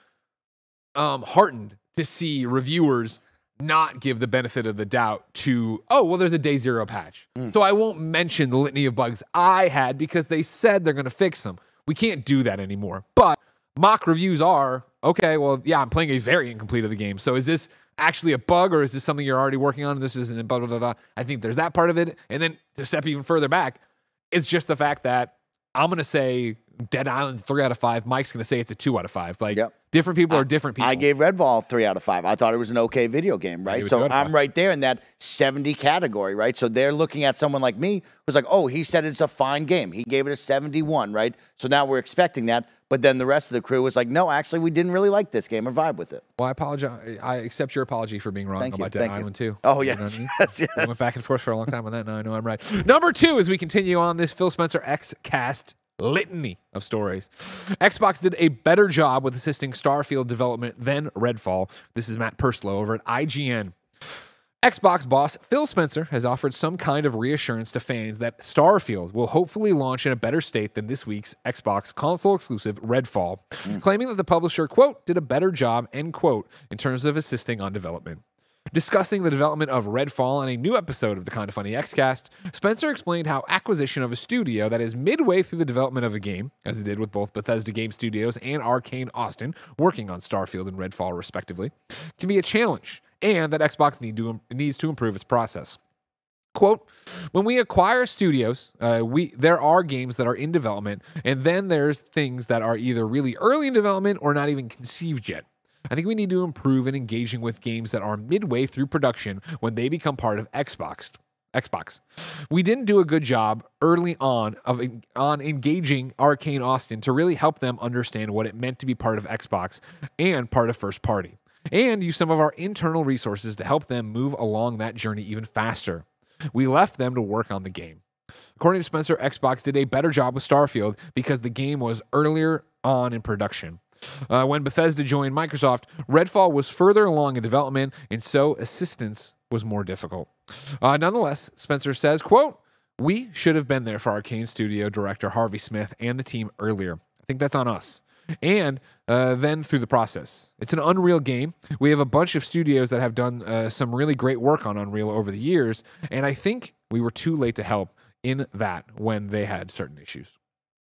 um, heartened to see reviewers not give the benefit of the doubt to, oh, well, there's a day zero patch. Mm. So I won't mention the litany of bugs I had because they said they're going to fix them. We can't do that anymore. But mock reviews are, okay, well, yeah, I'm playing a very incomplete of the game. So is this actually a bug, or is this something you're already working on? And this isn't blah, blah, blah, blah. I think there's that part of it. And then to step even further back, it's just the fact that I'm going to say Dead Island's three out of five. Mike's going to say it's a two out of five. Like, yep. Different people I, are different people. I gave Redfall three out of five. I thought it was an okay video game, right? So I'm right there in that seventy category, right? So they're looking at someone like me who's like, oh, he said it's a fine game. He gave it a seventy-one, right? So now we're expecting that. But then the rest of the crew was like, no, actually, we didn't really like this game or vibe with it. Well, I apologize. I accept your apology for being wrong Thank about you. Dead Thank Island you. too. Oh, you yes. I mean? yes, yes. We went back and forth for a long time on that. Now I know I'm right. Number two, as we continue on this Phil Spencer Xcast litany of stories. Xbox did a better job with assisting Starfield development than Redfall. This is Matt Perslow over at I G N. Xbox boss Phil Spencer has offered some kind of reassurance to fans that Starfield will hopefully launch in a better state than this week's Xbox console-exclusive Redfall, mm. claiming that the publisher, quote, did a better job, end quote, in terms of assisting on development. Discussing the development of Redfall in a new episode of the Kinda Funny Xcast, Spencer explained how acquisition of a studio that is midway through the development of a game, as it did with both Bethesda Game Studios and Arkane Austin, working on Starfield and Redfall respectively, can be a challenge, and that Xbox need to, needs to improve its process. Quote, when we acquire studios, uh, we there are games that are in development, and then there's things that are either really early in development or not even conceived yet. I think we need to improve in engaging with games that are midway through production when they become part of Xbox. Xbox. We didn't do a good job early on of on engaging Arkane Austin to really help them understand what it meant to be part of Xbox and part of first party, and use some of our internal resources to help them move along that journey even faster. We left them to work on the game. According to Spencer, Xbox did a better job with Starfield because the game was earlier on in production. Uh, when Bethesda joined Microsoft, Redfall was further along in development, and so assistance was more difficult. Uh, nonetheless, Spencer says, quote, we should have been there for Arkane Studio director Harvey Smith and the team earlier. I think that's on us. And uh, then through the process. It's an Unreal game. We have a bunch of studios that have done uh, some really great work on Unreal over the years, and I think we were too late to help in that when they had certain issues.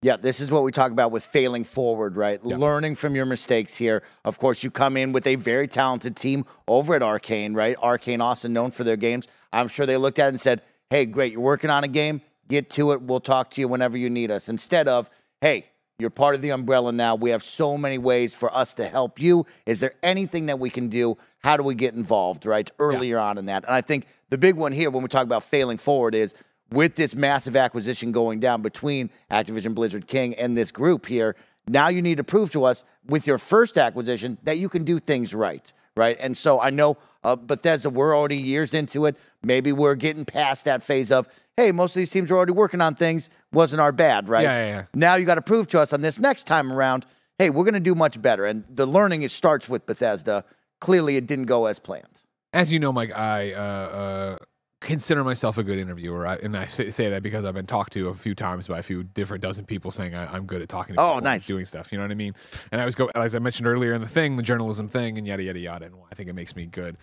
Yeah, this is what we talk about with failing forward, right? Yeah. Learning from your mistakes here. Of course, you come in with a very talented team over at Arkane, right? Arkane Austin, known for their games. I'm sure they looked at it and said, hey, great, you're working on a game. Get to it. We'll talk to you whenever you need us. Instead of, hey, you're part of the umbrella now. We have so many ways for us to help you. Is there anything that we can do? How do we get involved, right, earlier yeah. on in that? And I think the big one here when we talk about failing forward is with this massive acquisition going down between Activision Blizzard King and this group here, now you need to prove to us with your first acquisition that you can do things right, right? And so I know uh, Bethesda, we're already years into it. Maybe we're getting past that phase of, hey, most of these teams are already working on things. Wasn't our bad, right? Yeah, yeah, yeah. Now you got to prove to us on this next time around, hey, we're going to do much better. And the learning, it starts with Bethesda. Clearly, it didn't go as planned. As you know, Mike, I uh, uh, consider myself a good interviewer. I, and I say, say that because I've been talked to a few times by a few different dozen people saying I, I'm good at talking to people. Oh, nice. And doing stuff. You know what I mean? And I was go as I mentioned earlier in the thing, the journalism thing and yada, yada, yada. And I think it makes me good.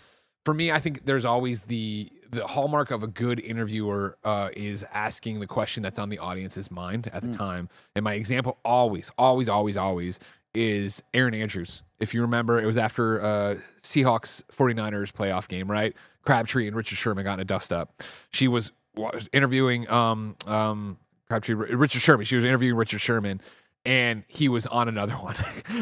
For me, I think there's always the the hallmark of a good interviewer uh, is asking the question that's on the audience's mind at the mm. time. And my example always, always, always, always is Aaron Andrews. If you remember, it was after uh, Seahawks forty-niners playoff game, right? Crabtree and Richard Sherman got in a dust up. She was interviewing um, um, Crabtree, Richard Sherman. She was interviewing Richard Sherman. And he was on another one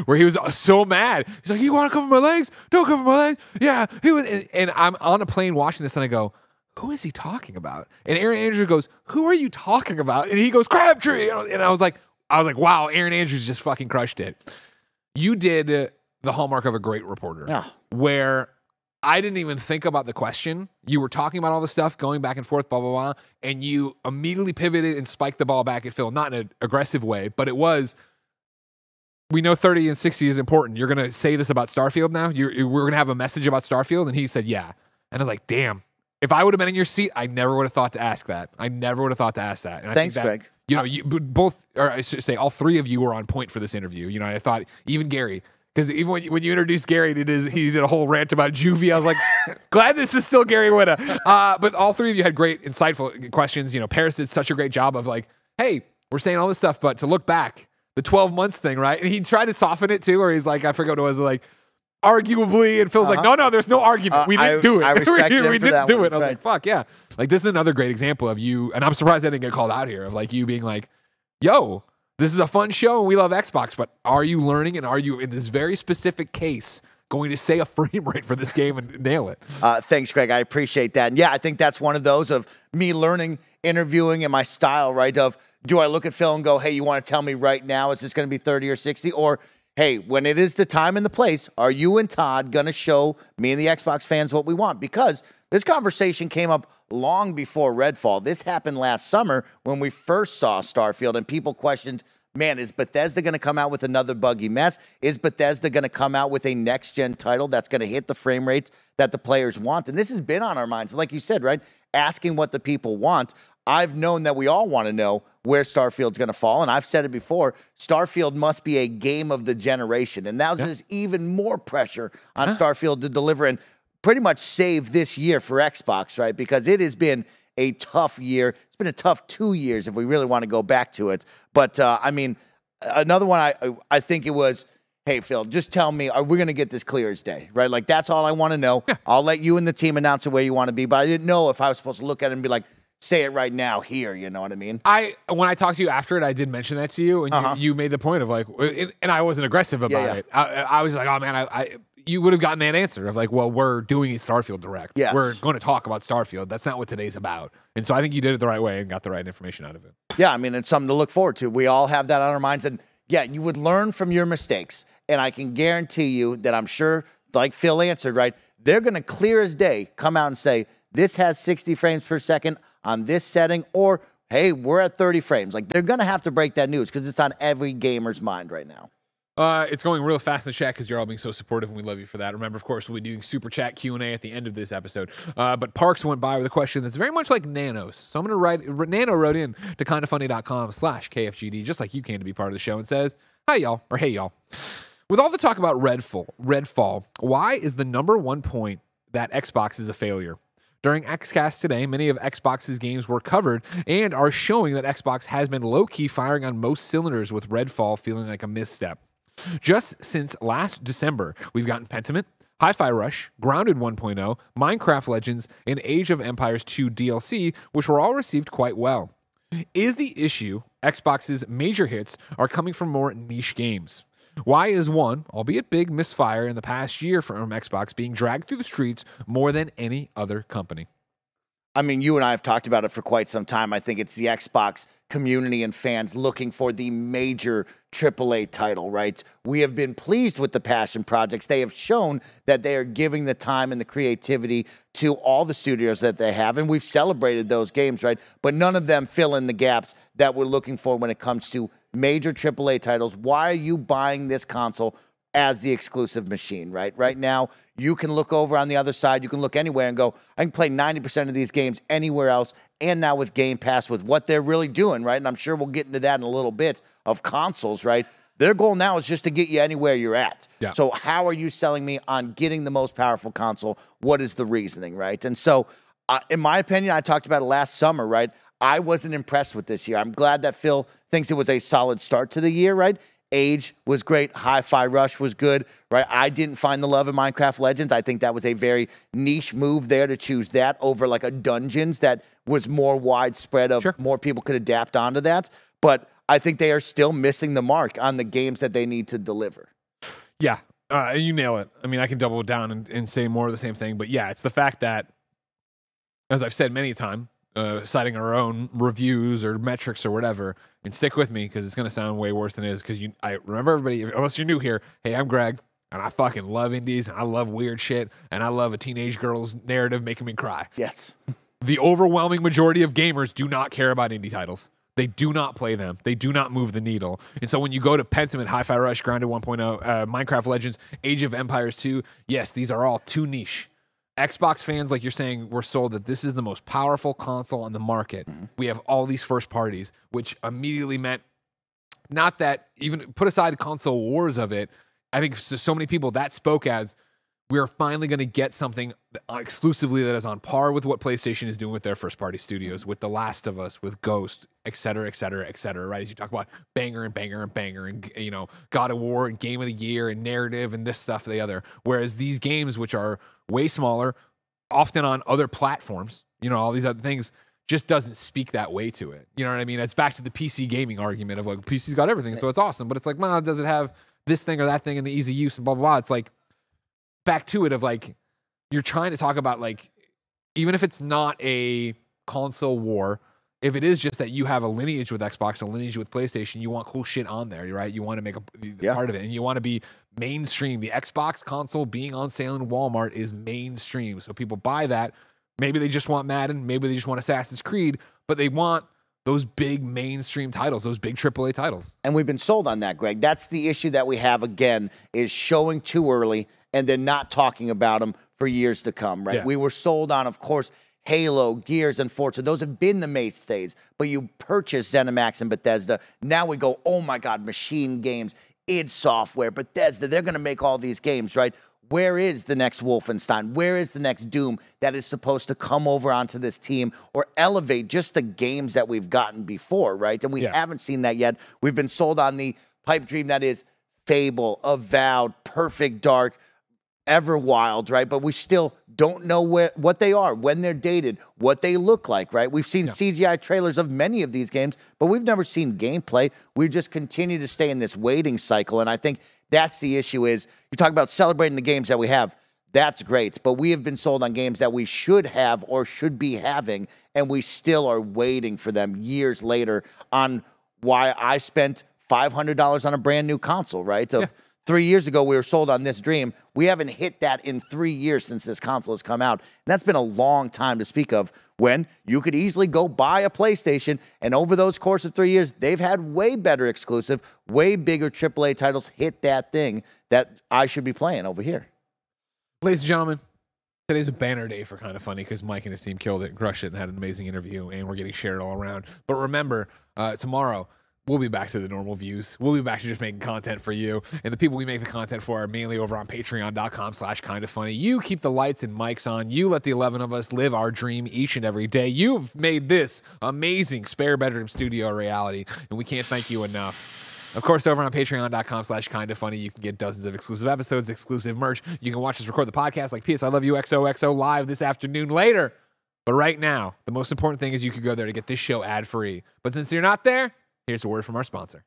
where he was so mad. He's like, you want to cover my legs? Don't cover my legs. Yeah. He was, and, and I'm on a plane watching this and I go, who is he talking about? And Aaron Andrews goes, who are you talking about? And he goes, Crabtree. And I was like, I was like, wow, Aaron Andrews just fucking crushed it. You did the hallmark of a great reporter yeah. where I didn't even think about the question. You were talking about all the stuff going back and forth, blah, blah, blah. And you immediately pivoted and spiked the ball back at Phil, not in an aggressive way, but it was, we know thirty and sixty is important. You're going to say this about Starfield now. You're, we're going to have a message about Starfield. And he said, yeah. And I was like, damn, if I would have been in your seat, I never would have thought to ask that. I never would have thought to ask that. And I Thanks, think that, Greg. You know, you, both, or I should say all three of you were on point for this interview. You know, I thought even Gary, because even when you, when you introduced Gary, it is, he did a whole rant about juvie. I was like, glad this is still Gary Whitta. Uh, but all three of you had great, insightful questions. You know, Paris did such a great job of like, hey, we're saying all this stuff, but to look back, the twelve months thing, right? And he tried to soften it too, or he's like, I forgot what it was, like, arguably. And Phil's uh-huh. like, no, no, there's no argument. Uh, we didn't I, do it. I respect we we didn't do it. I was right. like, fuck, yeah. Like, this is another great example of you, and I'm surprised I didn't get called out here, of like you being like, yo, this is a fun show and we love Xbox, but are you learning and are you, in this very specific case, going to say a frame rate for this game and nail it? Uh, thanks, Greg. I appreciate that. And yeah, I think that's one of those of me learning, interviewing, and my style, right? Of do I look at Phil and go, hey, you want to tell me right now, is this going to be thirty or sixty? Or, hey, when it is the time and the place, are you and Todd going to show me and the Xbox fans what we want? Because this conversation came up long before Redfall. This happened last summer when we first saw Starfield, and people questioned, man, is Bethesda going to come out with another buggy mess? Is Bethesda going to come out with a next-gen title that's going to hit the frame rates that the players want? And this has been on our minds. Like you said, right, asking what the people want. I've known that we all want to know where Starfield's going to fall, and I've said it before, Starfield must be a game of the generation, and that was yeah. just even more pressure on huh? Starfield to deliver and pretty much save this year for Xbox, right? Because it has been a tough year. It's been a tough two years if we really want to go back to it. But, uh, I mean, another one, I I think it was, hey, Phil, just tell me, are we going to get this clear as day, right? Like, that's all I want to know. Yeah. I'll let you and the team announce the way you want to be, but I didn't know if I was supposed to look at it and be like, say it right now here, you know what I mean? I When I talked to you after it, I did mention that to you, and uh-huh. you, you made the point of like, it, and I wasn't aggressive about yeah, yeah. it. I, I was like, oh, man, I... I you would have gotten that answer of like, well, we're doing a Starfield Direct. Yes. We're going to talk about Starfield. That's not what today's about. And so I think you did it the right way and got the right information out of it. Yeah, I mean, it's something to look forward to. We all have that on our minds. And yeah, you would learn from your mistakes. And I can guarantee you that I'm sure, like Phil answered, right, they're going to clear as day come out and say, this has sixty frames per second on this setting, or, hey, we're at thirty frames. Like, they're going to have to break that news because it's on every gamer's mind right now. Uh, it's going real fast in the chat because you're all being so supportive, and we love you for that. Remember, of course, we'll be doing Super Chat Q and A at the end of this episode. Uh, but Parks went by with a question that's very much like Nano's. So I'm going to write... Nano wrote in to kinda funny dot com slash K F G D, just like you can, to be part of the show, and says, hi, y'all, or hey, y'all. With all the talk about Redfall, Redfall, why is the number one point that Xbox is a failure? During Xcast today, many of Xbox's games were covered and are showing that Xbox has been low-key firing on most cylinders, with Redfall feeling like a misstep. Just since last December, we've gotten Pentiment, Hi-Fi Rush, Grounded one point oh, Minecraft Legends, and Age of Empires two D L C, which were all received quite well. Is the issue Xbox's major hits are coming from more niche games? Why is one, albeit big, misfire in the past year from Xbox being dragged through the streets more than any other company? I mean, you and I have talked about it for quite some time. I think it's the Xbox community and fans looking for the major triple A title, right? We have been pleased with the passion projects. They have shown that they are giving the time and the creativity to all the studios that they have, and we've celebrated those games, right? But none of them fill in the gaps that we're looking for when it comes to major triple A titles. Why are you buying this console as the exclusive machine, right? Right now, you can look over on the other side, you can look anywhere and go, I can play ninety percent of these games anywhere else, and now with Game Pass, with what they're really doing, right? And I'm sure we'll get into that in a little bit of consoles, right? Their goal now is just to get you anywhere you're at. Yeah. So how are you selling me on getting the most powerful console? What is the reasoning, right? And so, uh, in my opinion, I talked about it last summer, right? I wasn't impressed with this year. I'm glad that Phil thinks it was a solid start to the year, right? Age was great. Hi-Fi Rush was good, right? I didn't find the love in Minecraft Legends. I think that was a very niche move there to choose that over like a Dungeons that was more widespread of sure. more people could adapt onto that. But I think they are still missing the mark on the games that they need to deliver. Yeah, uh, you nail it. I mean, I can double down and, and say more of the same thing. But yeah, it's the fact that, as I've said many times, Uh, citing our own reviews or metrics or whatever, and stick with me because it's going to sound way worse than it is, because you I remember everybody, unless you're new here, hey, I'm Greg, and I fucking love indies, and I love weird shit, and I love a teenage girl's narrative making me cry. Yes. The overwhelming majority of gamers do not care about indie titles. They do not play them. They do not move the needle. And so when you go to Pentiment, Hi-Fi Rush, Grounded one point oh, uh, Minecraft Legends, Age of Empires two, yes, these are all too niche. Xbox fans, like you're saying, were sold that this is the most powerful console on the market. Mm-hmm. We have all these first parties, which immediately meant, not that, even put aside console wars of it, I think so many people that spoke as, we're finally going to get something exclusively that is on par with what PlayStation is doing with their first party studios, with The Last of Us, with Ghost, et cetera, et cetera, et cetera, right? As you talk about banger and banger and banger and, you know, God of War and Game of the Year and narrative and this stuff and the other. Whereas these games, which are way smaller, often on other platforms, you know, all these other things, just doesn't speak that way to it. You know what I mean? It's back to the P C gaming argument of like, P C's got everything, so it's awesome. But it's like, well, does it have this thing or that thing and the easy use and blah, blah, blah. It's like, back to it of like, you're trying to talk about like, even if it's not a console war, if it is just that you have a lineage with Xbox, a lineage with PlayStation, you want cool shit on there, right? You want to make a yeah. part of it, and you want to be mainstream. The Xbox console being on sale in Walmart is mainstream, so people buy that. Maybe they just want Madden, maybe they just want Assassin's Creed, but they want those big mainstream titles, those big triple A titles. And we've been sold on that, Greg. That's the issue that we have, again, is showing too early and then not talking about them for years to come, right? Yeah. We were sold on, of course, Halo, Gears, and Forza. Those have been the mainstays, but you purchased ZeniMax and Bethesda. Now we go, oh my God, Machine Games, id Software, Bethesda, they're gonna make all these games, right? Where is the next Wolfenstein? Where is the next Doom that is supposed to come over onto this team or elevate just the games that we've gotten before, right? And we yeah. haven't seen that yet. We've been sold on the pipe dream that is Fable, Avowed, Perfect Dark, Everwild, right? But we still don't know where, what they are, when they're dated, what they look like, right? We've seen yeah. C G I trailers of many of these games, but we've never seen gameplay. We just continue to stay in this waiting cycle, and I think that's the issue is, you talk about celebrating the games that we have. That's great, but we have been sold on games that we should have or should be having, and we still are waiting for them years later on why I spent five hundred dollars on a brand new console, right? So yeah. three years ago, we were sold on this dream. We haven't hit that in three years since this console has come out. And that's been a long time to speak of when you could easily go buy a PlayStation, and over those course of three years, they've had way better exclusive, way bigger triple A titles hit that thing that I should be playing over here. Ladies and gentlemen, today's a banner day for Kinda Funny because Mike and his team killed it and crushed it and had an amazing interview, and we're getting shared all around. But remember, uh, tomorrow we'll be back to the normal views. We'll be back to just making content for you. And the people we make the content for are mainly over on patreon.com slash Kinda Funny. You keep the lights and mics on. You let the eleven of us live our dream each and every day. You've made this amazing spare bedroom studio a reality, and we can't thank you enough. Of course, over on patreon.com slash Kinda Funny, you can get dozens of exclusive episodes, exclusive merch. You can watch us record the podcast like P S I Love You X O X O live this afternoon later. But right now, the most important thing is you could go there to get this show ad-free. But since you're not there, here's a word from our sponsor.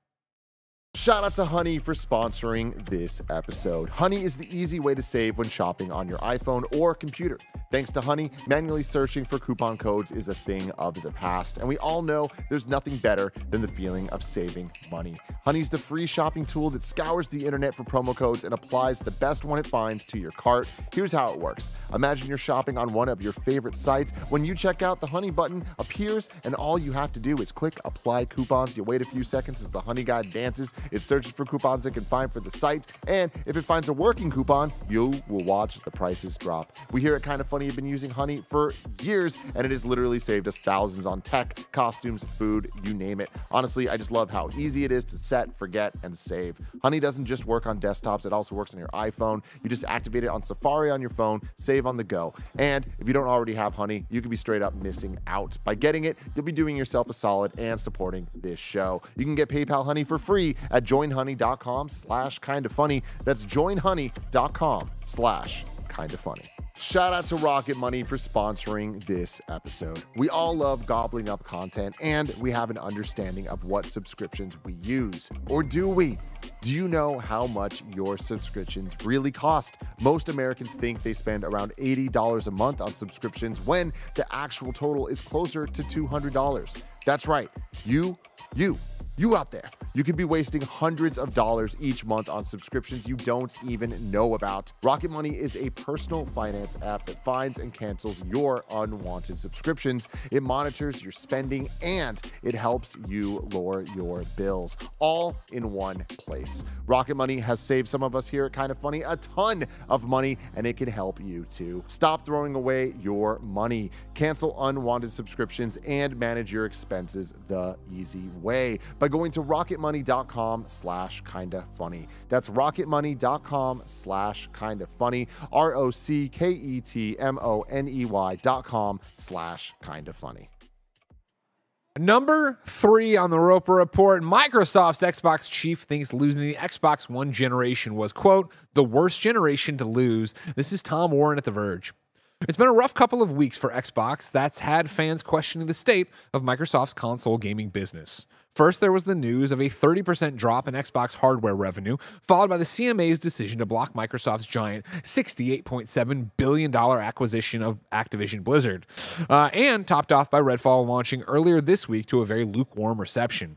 Shout out to Honey for sponsoring this episode. Honey is the easy way to save when shopping on your iPhone or computer. Thanks to Honey, manually searching for coupon codes is a thing of the past, and we all know there's nothing better than the feeling of saving money. Honey's the free shopping tool that scours the internet for promo codes and applies the best one it finds to your cart. Here's how it works. Imagine you're shopping on one of your favorite sites. When you check out, the Honey button appears, and all you have to do is click Apply Coupons. You wait a few seconds as the Honey guy dances. It searches for coupons it can find for the site, and if it finds a working coupon, you will watch the prices drop. We here at Kinda Funny have been using Honey for years, and it has literally saved us thousands on tech, costumes, food, you name it. Honestly, I just love how easy it is to set, forget, and save. Honey doesn't just work on desktops, it also works on your iPhone. You just activate it on Safari on your phone, save on the go. And if you don't already have Honey, you could be straight up missing out. By getting it, you'll be doing yourself a solid and supporting this show. You can get PayPal Honey for free at joinhoney.com slash Kinda Funny. That's joinhoney.com slash Kinda Funny. Shout out to Rocket Money for sponsoring this episode. We all love gobbling up content, and we have an understanding of what subscriptions we use. Or do we? Do you know how much your subscriptions really cost? Most Americans think they spend around eighty dollars a month on subscriptions when the actual total is closer to two hundred dollars. That's right. You, you, you out there. You could be wasting hundreds of dollars each month on subscriptions you don't even know about. Rocket Money is a personal finance app that finds and cancels your unwanted subscriptions. It monitors your spending, and it helps you lower your bills, all in one place. Rocket Money has saved some of us here at Kinda Funny a ton of money, and it can help you too. Stop throwing away your money, cancel unwanted subscriptions, and manage your expenses the easy way by going to Rocket Money. rocketmoney.com slash Kinda Funny. That's rocketmoney.com slash Kinda Funny. R O C K E T M O N E Y dot com slash Kinda Funny. Number three on the Roper Report, Microsoft's Xbox chief thinks losing the Xbox One generation was, quote, the worst generation to lose. This is Tom Warren at The Verge. It's been a rough couple of weeks for Xbox that's had fans questioning the state of Microsoft's console gaming business. First, there was the news of a thirty percent drop in Xbox hardware revenue, followed by the C M A's decision to block Microsoft's giant sixty-eight point seven billion dollars acquisition of Activision Blizzard, uh, and topped off by Redfall launching earlier this week to a very lukewarm reception.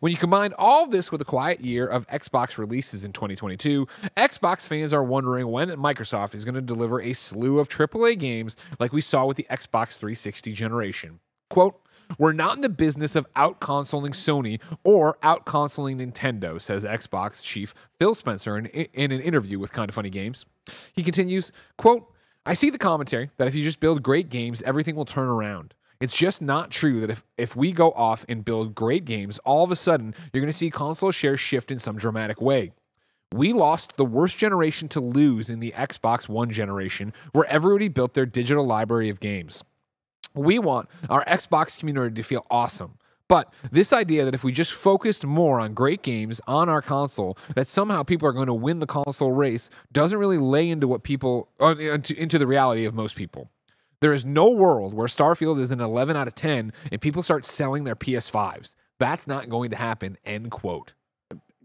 When you combine all this with a quiet year of Xbox releases in twenty twenty-two, Xbox fans are wondering when Microsoft is going to deliver a slew of triple A games like we saw with the Xbox three sixty generation. Quote, "We're not in the business of out-consoling Sony or out-consoling Nintendo," says Xbox chief Phil Spencer in, in an interview with Kinda Funny Games. He continues, quote, "I see the commentary that if you just build great games, everything will turn around. It's just not true that if, if we go off and build great games, all of a sudden you're going to see console share shift in some dramatic way. We lost the worst generation to lose in the Xbox One generation, where everybody built their digital library of games. We want our Xbox community to feel awesome, But this idea that if we just focused more on great games on our console, that somehow people are going to win the console race doesn't really lay into what people, or into the reality of most people. There is no world where Starfield is an eleven out of ten and people start selling their P S fives. That's not going to happen, end quote.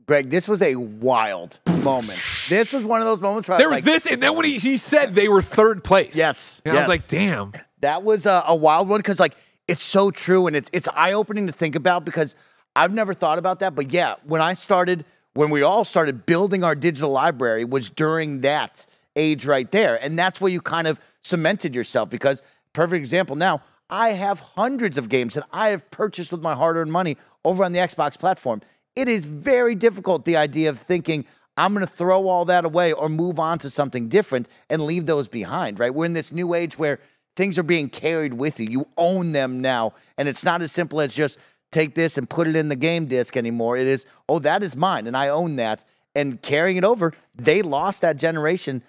Greg, this was a wild moment. This was one of those moments where there I was like, this, and then when he, he said they were third place. Yes. And yes. I was like, damn. That was a, a wild one because, like, it's so true, and it's it's eye-opening to think about because I've never thought about that. But yeah, when I started, when we all started building our digital library was during that age right there. And that's where you kind of cemented yourself because, perfect example now, I have hundreds of games that I have purchased with my hard-earned money over on the Xbox platform. It is very difficult, the idea of thinking, I'm going to throw all that away or move on to something different and leave those behind, right? We're in this new age where things are being carried with you. You own them now, and it's not as simple as just take this and put it in the game disc anymore. It is, oh, that is mine, and I own that. And carrying it over, they lost that generation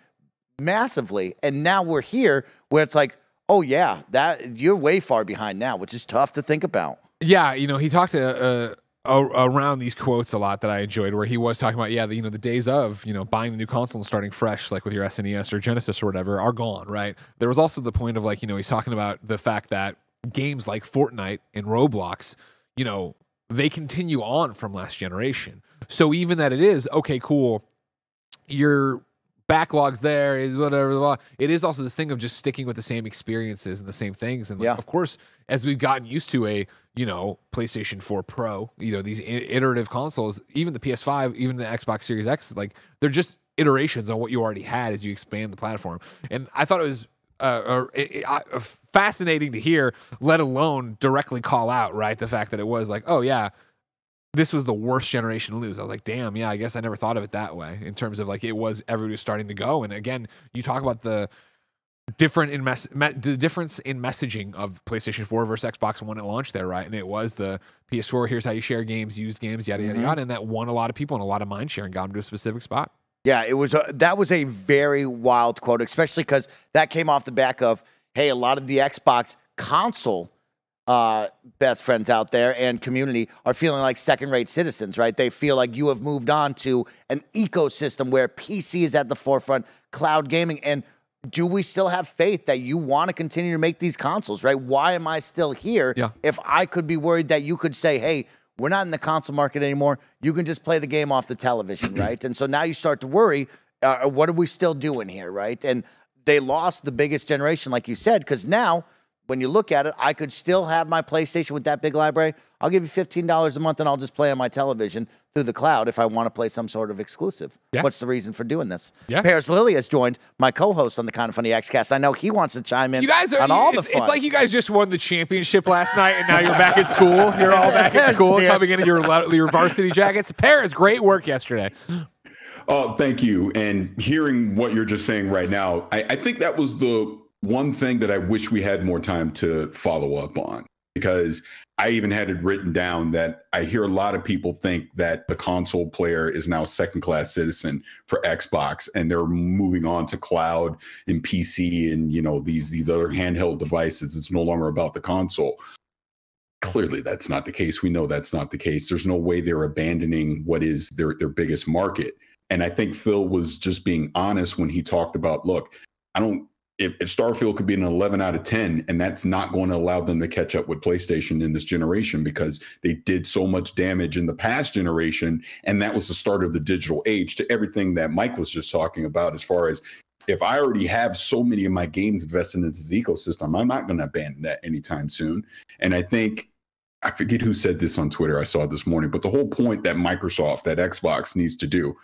massively, and now we're here where it's like, oh, yeah, that you're way far behind now, which is tough to think about. Yeah, you know, he talked to, uh, around these quotes a lot that I enjoyed, where he was talking about, yeah, the, you know, the days of, you know, buying the new console and starting fresh, like with your S N E S or Genesis or whatever, are gone, right? There was also the point of, like, you know, he's talking about the fact that games like Fortnite and Roblox, you know, they continue on from last generation. So even that it is, okay, cool, you're... backlogs there is whatever blah, blah. It is also this thing of just sticking with the same experiences and the same things, and like, yeah. Of course, as we've gotten used to a you know PlayStation four Pro, you know these iterative consoles, even the P S five, even the Xbox Series X, like they're just iterations on what you already had as you expand the platform. And I thought it was uh, uh, uh fascinating to hear, let alone directly call out, right, the fact that it was like, oh yeah, this was the worst generation to lose. I was like, damn, yeah, I guess I never thought of it that way in terms of, like, it was everybody was starting to go. And again, you talk about the different in mess me the difference in messaging of PlayStation four versus Xbox One at launch there, right? And it was the P S four, here's how you share games, used games, yada, yada, mm-hmm. yada. And that won a lot of people and a lot of mind share and got them to a specific spot. Yeah, it was a, that was a very wild quote, especially because that came off the back of, hey, a lot of the Xbox console Uh, best friends out there and community are feeling like second-rate citizens, right? They feel like you have moved on to an ecosystem where P C is at the forefront, cloud gaming, and do we still have faith that you want to continue to make these consoles, right? Why am I still here yeah. if I could be worried that you could say, hey, we're not in the console market anymore. You can just play the game off the television, right? And so now you start to worry, uh, what are we still doing here, right? And they lost the biggest generation, like you said, because now – when you look at it, I could still have my PlayStation with that big library. I'll give you fifteen dollars a month, and I'll just play on my television through the cloud if I want to play some sort of exclusive. Yeah. What's the reason for doing this? Yeah. Paris Lilly has joined, my co-host on the Kinda Funny Xcast. I know he wants to chime in you guys are, on all the fun. It's like you guys just won the championship last night, and now you're back at school. You're all back at school, coming in your, your varsity jackets. Paris, great work yesterday. Oh, thank you. And hearing what you're just saying right now, I, I think that was the... one thing that I wish we had more time to follow up on, because I even had it written down that I hear a lot of people think that the console player is now second-class citizen for Xbox, and they're moving on to cloud and P C and you know these these other handheld devices. It's no longer about the console. Clearly, that's not the case. We know that's not the case. There's no way they're abandoning what is their their biggest market. And I think Phil was just being honest when he talked about, look, I don't. If, if Starfield could be an eleven out of ten, and that's not going to allow them to catch up with PlayStation in this generation because they did so much damage in the past generation, and that was the start of the digital age to everything that Mike was just talking about as far as if I already have so many of my games invested in this ecosystem, I'm not going to abandon that anytime soon. And I think, I forget who said this on Twitter, I saw it this morning, but the whole point that Microsoft, that Xbox needs to do,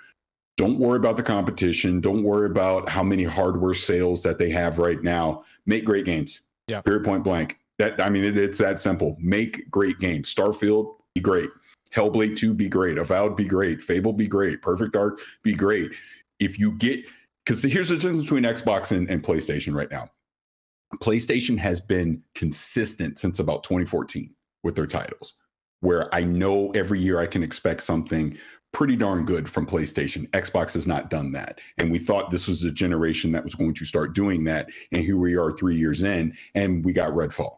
don't worry about the competition. Don't worry about how many hardware sales that they have right now. Make great games. Yeah. Period. Point blank. That I mean, it, it's that simple. Make great games. Starfield, be great. Hellblade two, be great. Avowed, be great. Fable, be great. Perfect Dark, be great. If you get, because here's the difference between Xbox and, and PlayStation right now. PlayStation has been consistent since about twenty fourteen with their titles, where I know every year I can expect something pretty darn good from PlayStation. Xbox has not done that. And we thought this was the generation that was going to start doing that. And here we are three years in, and we got Redfall.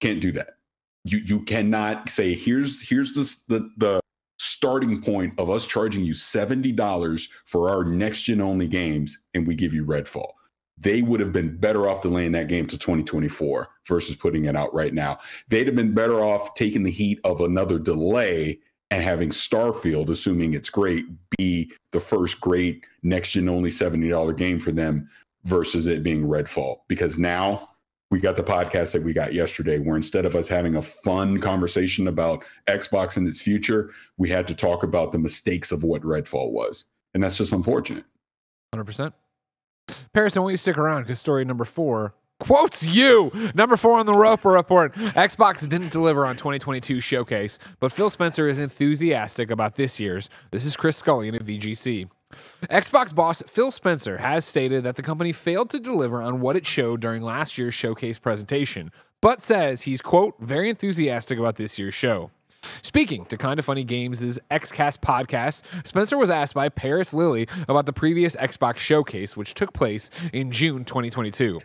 Can't do that. you you cannot say here's here's the the, the starting point of us charging you seventy dollars for our next gen only games and we give you Redfall. They would have been better off delaying that game to twenty twenty-four versus putting it out right now. They'd have been better off taking the heat of another delay and having Starfield, assuming it's great, be the first great next-gen only seventy dollar game for them versus it being Redfall. Because now we got the podcast that we got yesterday where instead of us having a fun conversation about Xbox and its future, we had to talk about the mistakes of what Redfall was. And that's just unfortunate. one hundred percent. Paris, I want you to stick around because story number four quotes you. Number four on the Roper Report. Xbox didn't deliver on twenty twenty-two showcase, but Phil Spencer is enthusiastic about this year's. This is Chris Scullion at V G C. Xbox boss Phil Spencer has stated that the company failed to deliver on what it showed during last year's showcase presentation, but says he's, quote, very enthusiastic about this year's show. Speaking to Kinda Funny Games' Xcast podcast, Spencer was asked by Paris Lilly about the previous Xbox showcase, which took place in June twenty twenty-two.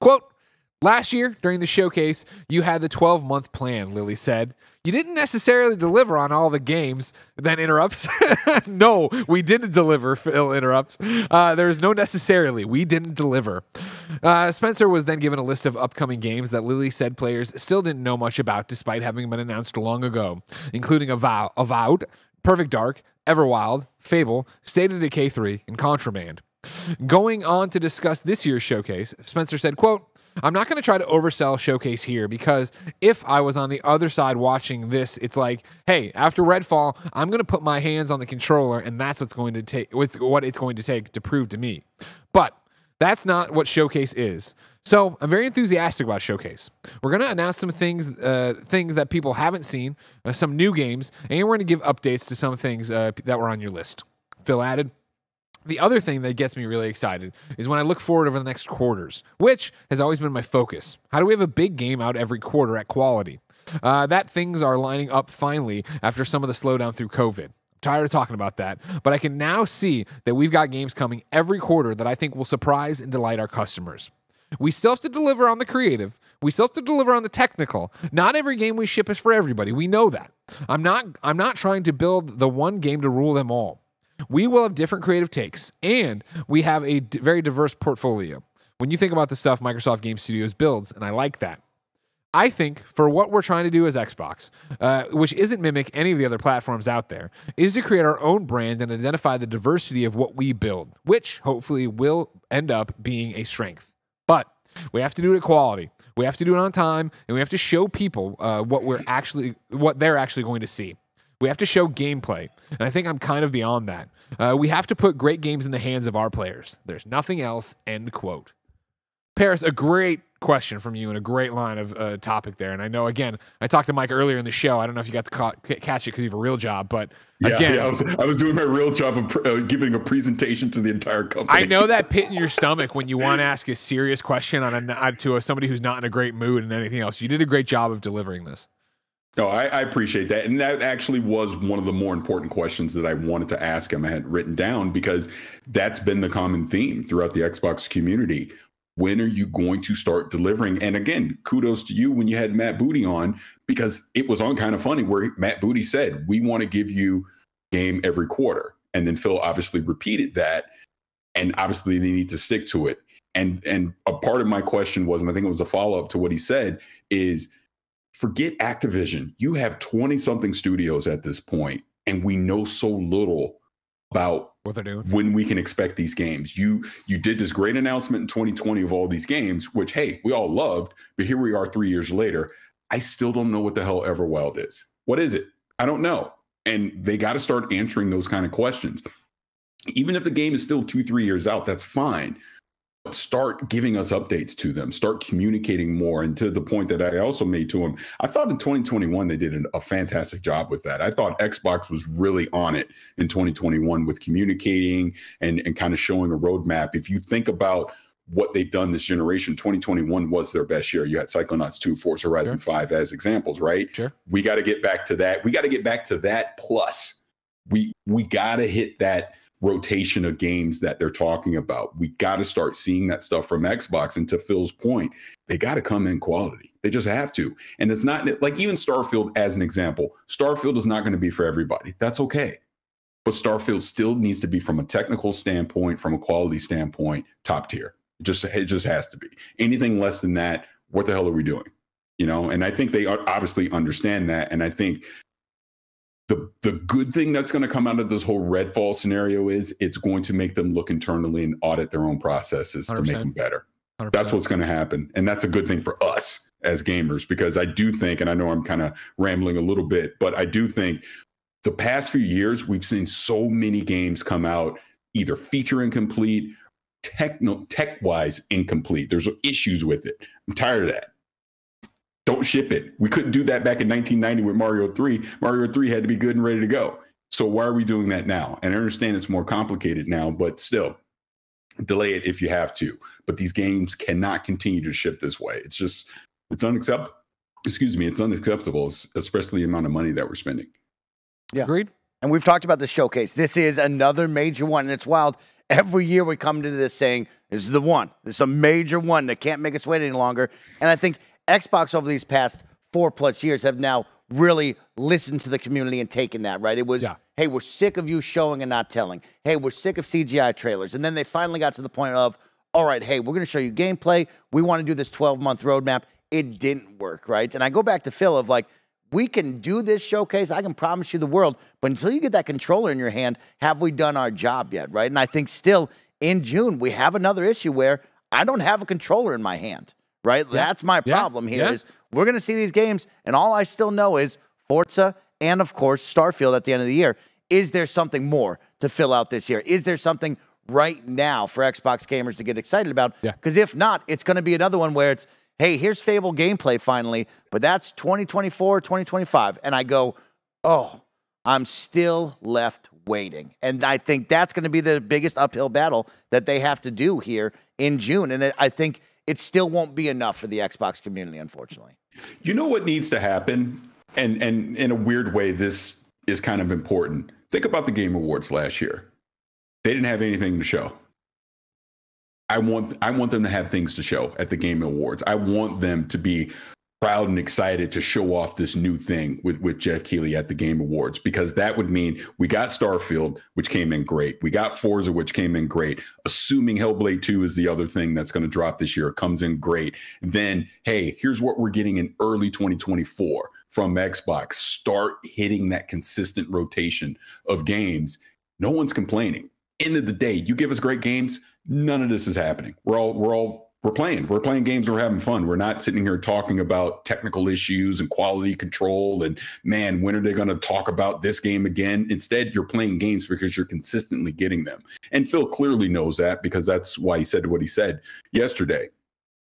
Quote, last year, during the showcase, you had the twelve-month plan, Lilly said. You didn't necessarily deliver on all the games, then interrupts. No, we didn't deliver, Phil interrupts. Uh, there is no necessarily. We didn't deliver. Uh, Spencer was then given a list of upcoming games that Lilly said players still didn't know much about despite having been announced long ago, including Avow Avowed, Perfect Dark, Everwild, Fable, State of Decay three, and Contraband. Going on to discuss this year's showcase, Spencer said, quote, I'm not going to try to oversell showcase here because if I was on the other side watching this, it's like, hey, after Redfall, I'm going to put my hands on the controller and that's what's going to take, what it's going to take to prove to me. But that's not what showcase is. So I'm very enthusiastic about showcase. We're going to announce some things, uh, things that people haven't seen, uh, some new games, and we're going to give updates to some things uh, that were on your list. Phil added, the other thing that gets me really excited is when I look forward over the next quarters, which has always been my focus. How do we have a big game out every quarter at quality? Uh, that things are lining up finally after some of the slowdown through COVID. I'm tired of talking about that, but I can now see that we've got games coming every quarter that I think will surprise and delight our customers. We still have to deliver on the creative. We still have to deliver on the technical. Not every game we ship is for everybody. We know that. I'm not, I'm not trying to build the one game to rule them all. We will have different creative takes, and we have a d very diverse portfolio. When you think about the stuff Microsoft Game Studios builds, and I like that. I think for what we're trying to do as Xbox, uh, which isn't mimic any of the other platforms out there, is to create our own brand and identify the diversity of what we build, which hopefully will end up being a strength. But we have to do it at quality. We have to do it on time, and we have to show people uh, what we're actually, what they're actually going to see. We have to show gameplay, and I think I'm kind of beyond that. Uh, we have to put great games in the hands of our players. There's nothing else, end quote. Paris, a great question from you and a great line of uh, topic there. And I know, again, I talked to Mike earlier in the show. I don't know if you got to ca catch it because you have a real job, but yeah, again. Yeah, I was, I was doing my real job of uh, giving a presentation to the entire company. I know that pit in your stomach when you want to ask a serious question on a, to a, somebody who's not in a great mood and anything else. You did a great job of delivering this. No, I, I appreciate that. And that actually was one of the more important questions that I wanted to ask him. I had written down because that's been the common theme throughout the Xbox community. When are you going to start delivering? And again, kudos to you when you had Matt Booty on, because it was on Kinda Funny where Matt Booty said, we want to give you a game every quarter. And then Phil obviously repeated that. And obviously they need to stick to it. And, and a part of my question was, and I think it was a follow-up to what he said, is forget Activision. You have twenty something studios at this point, and we know so little about what they're doing, when we can expect these games. You you did this great announcement in twenty twenty of all these games, which, hey, we all loved, but here we are three years later. I still don't know what the hell Everwild is. What is it? I don't know. And they got to start answering those kind of questions. Even if the game is still two, three years out, that's fine. Start giving us updates to them, start communicating more. And to the point that I also made to him, I thought in twenty twenty-one, they did an, a fantastic job with that. I thought Xbox was really on it in twenty twenty-one with communicating and, and kind of showing a roadmap. If you think about what they've done this generation, twenty twenty-one was their best year. You had Psychonauts two, Forza Horizon sure. five as examples, right? Sure. We got to get back to that. We got to get back to that. Plus we, we got to hit that. rotation of games that they're talking about. We got to start seeing that stuff from Xbox. And to Phil's point, they got to come in quality. They just have to. And it's not like, even Starfield as an example, Starfield is not going to be for everybody. That's okay. But Starfield still needs to be, from a technical standpoint, from a quality standpoint, top tier. It just, it just has to be. Anything less than that, what the hell are we doing? You know, and I think they obviously understand that. And I think the the good thing that's going to come out of this whole Redfall scenario is it's going to make them look internally and audit their own processes one hundred percent. To make them better. one hundred percent. That's what's going to happen. And that's a good thing for us as gamers, because I do think, and I know I'm kind of rambling a little bit, but I do think the past few years, we've seen so many games come out either feature incomplete, techno, tech-wise incomplete. There's issues with it. I'm tired of that. Don't ship it. We couldn't do that back in nineteen ninety with Mario three. Mario three had to be good and ready to go. So why are we doing that now? And I understand it's more complicated now, but still, delay it if you have to. But these games cannot continue to ship this way. It's just, it's unacceptable. Excuse me, it's unacceptable, especially the amount of money that we're spending. Yeah. Agreed. And we've talked about the showcase. This is another major one, and it's wild. Every year we come to this saying, this is the one. This is a major one that can't make us wait any longer. And I think Xbox over these past four plus years have now really listened to the community and taken that, right? It was, yeah. Hey, we're sick of you showing and not telling. Hey, we're sick of C G I trailers. And then they finally got to the point of, all right, hey, we're going to show you gameplay. We want to do this twelve-month roadmap. It didn't work, right? And I go back to Phil of like, we can do this showcase. I can promise you the world. But until you get that controller in your hand, have we done our job yet, right? And I think still in June, we have another issue where I don't have a controller in my hand, right? Yeah. That's my problem yeah. here yeah. is we're going to see these games, and all I still know is Forza and, of course, Starfield at the end of the year. Is there something more to fill out this year? Is there something right now for Xbox gamers to get excited about? Because yeah. if not, it's going to be another one where it's, hey, here's Fable gameplay finally, but that's twenty twenty-four, twenty twenty-five. And I go, oh, I'm still left waiting. And I think that's going to be the biggest uphill battle that they have to do here in June. And it, I think it still won't be enough for the Xbox community, unfortunately. You know what needs to happen? And, and in a weird way, this is kind of important. Think about the Game Awards last year. They didn't have anything to show. I want I want them to have things to show at the Game Awards. I want them to be proud and excited to show off this new thing with, with Jeff Keighley at the Game Awards, because that would mean we got Starfield, which came in great. We got Forza, which came in great. Assuming Hellblade two is the other thing that's going to drop this year, comes in great. Then, hey, here's what we're getting in early twenty twenty-four from Xbox. Start hitting that consistent rotation of games. No one's complaining. End of the day, you give us great games, none of this is happening. We're all, we're all, we're playing. We're playing games. We're having fun. We're not sitting here talking about technical issues and quality control and, man, when are they going to talk about this game again? Instead, you're playing games because you're consistently getting them. And Phil clearly knows that, because that's why he said what he said yesterday.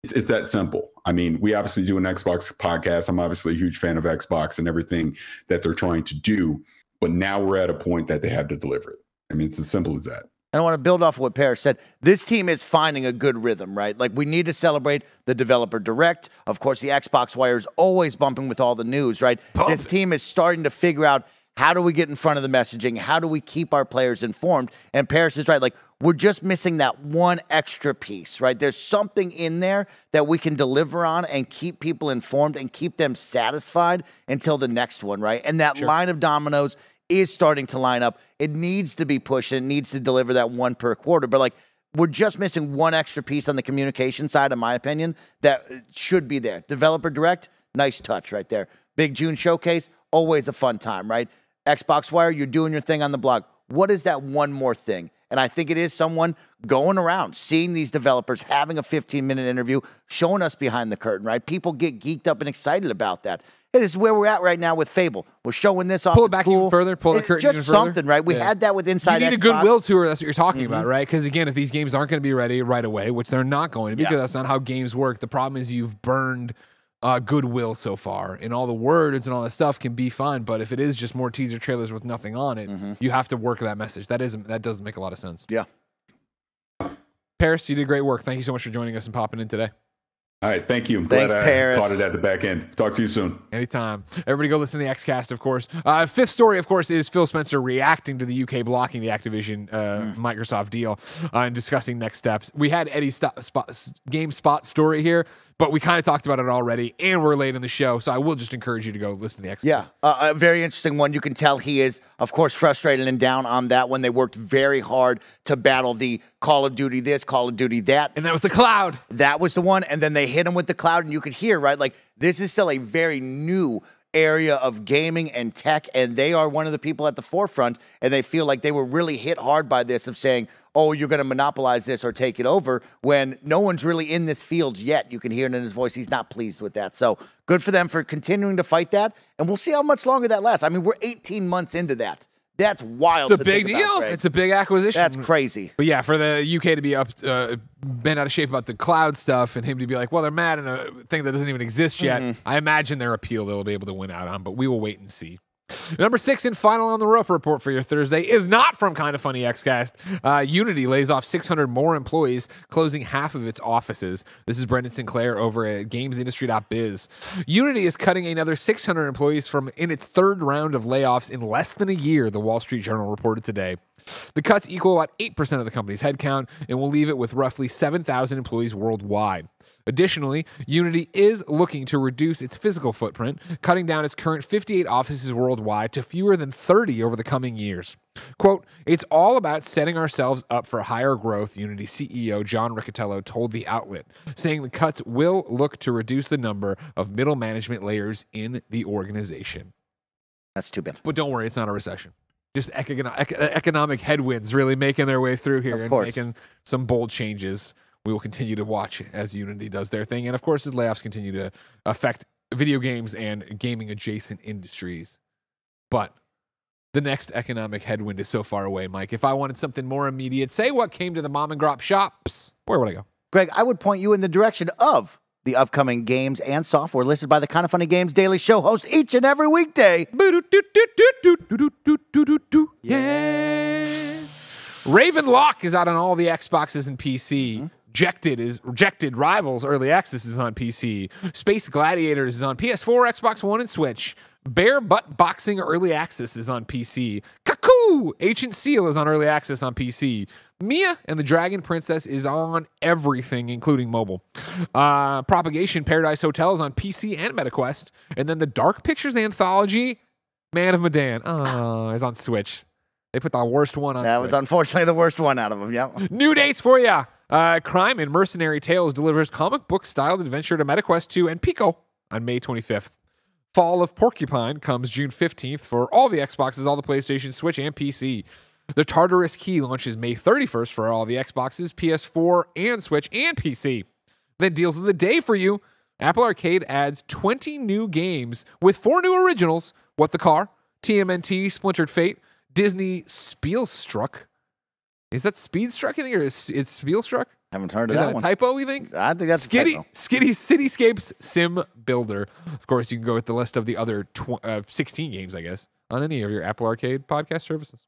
It's, it's that simple. I mean, we obviously do an Xbox podcast. I'm obviously a huge fan of Xbox and everything that they're trying to do. But now we're at a point that they have to deliver it. I mean, it's as simple as that. And I want to build off of what Parrish said. This team is finding a good rhythm, right? Like, we need to celebrate the Developer Direct. Of course, the Xbox Wire is always bumping with all the news, right? Pump. This team is starting to figure out, how do we get in front of the messaging? How do we keep our players informed? And Parrish is right. Like, we're just missing that one extra piece, right? There's something in there that we can deliver on and keep people informed and keep them satisfied until the next one, right? And that sure. line of dominoes is starting to line up. It needs to be pushed. And it needs to deliver that one per quarter. But, like, we're just missing one extra piece on the communication side, in my opinion, that should be there. Developer Direct, nice touch right there. Big June Showcase, always a fun time, right? Xbox Wire, you're doing your thing on the blog. What is that one more thing? And I think it is someone going around, seeing these developers, having a fifteen-minute interview, showing us behind the curtain, right? People get geeked up and excited about that. Hey, this is where we're at right now with Fable. We're showing this off. Pull it back cool. even further. Pull it's the curtain even further. Just something, right? We yeah. had that with Inside Xbox. You need Xbox. a goodwill tour. That's what you're talking mm-hmm. about, right? Because, again, if these games aren't going to be ready right away, which they're not going to be, yeah. because that's not how games work, the problem is you've burned uh, goodwill so far. And all the words and all that stuff can be fun, but if it is just more teaser trailers with nothing on it, mm-hmm. you have to work that message. That isn't, that doesn't make a lot of sense. Yeah. Parrish, you did great work. Thank you so much for joining us and popping in today. All right, thank you. I'm Thanks, glad I Paris. Caught it at the back end. Talk to you soon. Anytime. Everybody go listen to the Xcast, of course. Uh, fifth story, of course, is Phil Spencer reacting to the U K blocking the Activision uh, mm. Microsoft deal uh, and discussing next steps. We had Eddie's St- Spot, GameSpot story here, but we kind of talked about it already, and we're late in the show, so I will just encourage you to go listen to the Xcast. Yeah, uh, a very interesting one. You can tell he is, of course, frustrated and down on that one. They worked very hard to battle the Call of Duty this, Call of Duty that. And that was the cloud. That was the one, and then they hit him with the cloud, and you could hear, right? Like, this is still a very new area of gaming and tech, and they are one of the people at the forefront, and they feel like they were really hit hard by this of saying, oh, you're going to monopolize this or take it over, when no one's really in this field yet. You can hear it in his voice. He's not pleased with that. So good for them for continuing to fight that, and we'll see how much longer that lasts. I mean, we're eighteen months into that. That's wild. It's a big deal. It's a big acquisition. That's crazy. But yeah, for the U K to be up, uh, bent out of shape about the cloud stuff, and him to be like, well, they're mad at a thing that doesn't even exist yet. Mm-hmm. I imagine their appeal they'll be able to win out on, but we will wait and see. Number six and final on the rope report for your Thursday is not from Kinda Funny Xcast. Uh, Unity lays off six hundred more employees, closing half of its offices. This is Brendan Sinclair over at games industry dot biz. Unity is cutting another six hundred employees from in its third round of layoffs in less than a year, the Wall Street Journal reported today. The cuts equal about eight percent of the company's headcount and will leave it with roughly seven thousand employees worldwide. Additionally, Unity is looking to reduce its physical footprint, cutting down its current fifty-eight offices worldwide to fewer than thirty over the coming years. Quote, "It's all about setting ourselves up for higher growth," Unity C E O John Riccitiello told the outlet, saying the cuts will look to reduce the number of middle management layers in the organization. That's too bad. But don't worry, it's not a recession. Just economic, economic headwinds really making their way through here and making some bold changes. We will continue to watch as Unity does their thing. And, of course, as layoffs continue to affect video games and gaming-adjacent industries. But the next economic headwind is so far away, Mike. If I wanted something more immediate, say what came to the mom-and-pop shops, where would I go? Greg, I would point you in the direction of the upcoming games and software listed by the Kinda Funny Games Daily Show host each and every weekday. Yeah. Ravenlock is out on all the Xboxes and P C. Mm-hmm. Rejected is rejected. Rivals early access is on P C. Space Gladiators is on P S four, Xbox One, and Switch. Bare Butt Boxing early access is on P C. Kaku Ancient Seal is on early access on P C. Mia and the Dragon Princess is on everything, including mobile. Uh, Propagation Paradise Hotel is on P C and MetaQuest, and then the Dark Pictures Anthology, Man of Medan, oh, is on Switch. They put the worst one on. That Switch was unfortunately the worst one out of them. Yeah. New dates for ya. Uh, Crime and Mercenary Tales delivers comic book styled adventure to MetaQuest two and Pico on May twenty-fifth. Fall of Porcupine comes June fifteenth for all the Xboxes, all the PlayStation, Switch, and P C. The Tartarus Key launches May thirty-first for all the Xboxes, P S four, and Switch, and P C. Then deals of the day for you. Apple Arcade adds twenty new games with four new originals. What the Car, T M N T, Splintered Fate, Disney Spielstruck. Is that Speedstruck, you think, or is it Spielstruck? I haven't heard of that, that one. Is that a typo, you think? I think that's Skitty, a typo. Skitty Cityscapes Sim Builder. Of course, you can go with the list of the other tw- uh, sixteen games, I guess, on any of your Apple Arcade podcast services.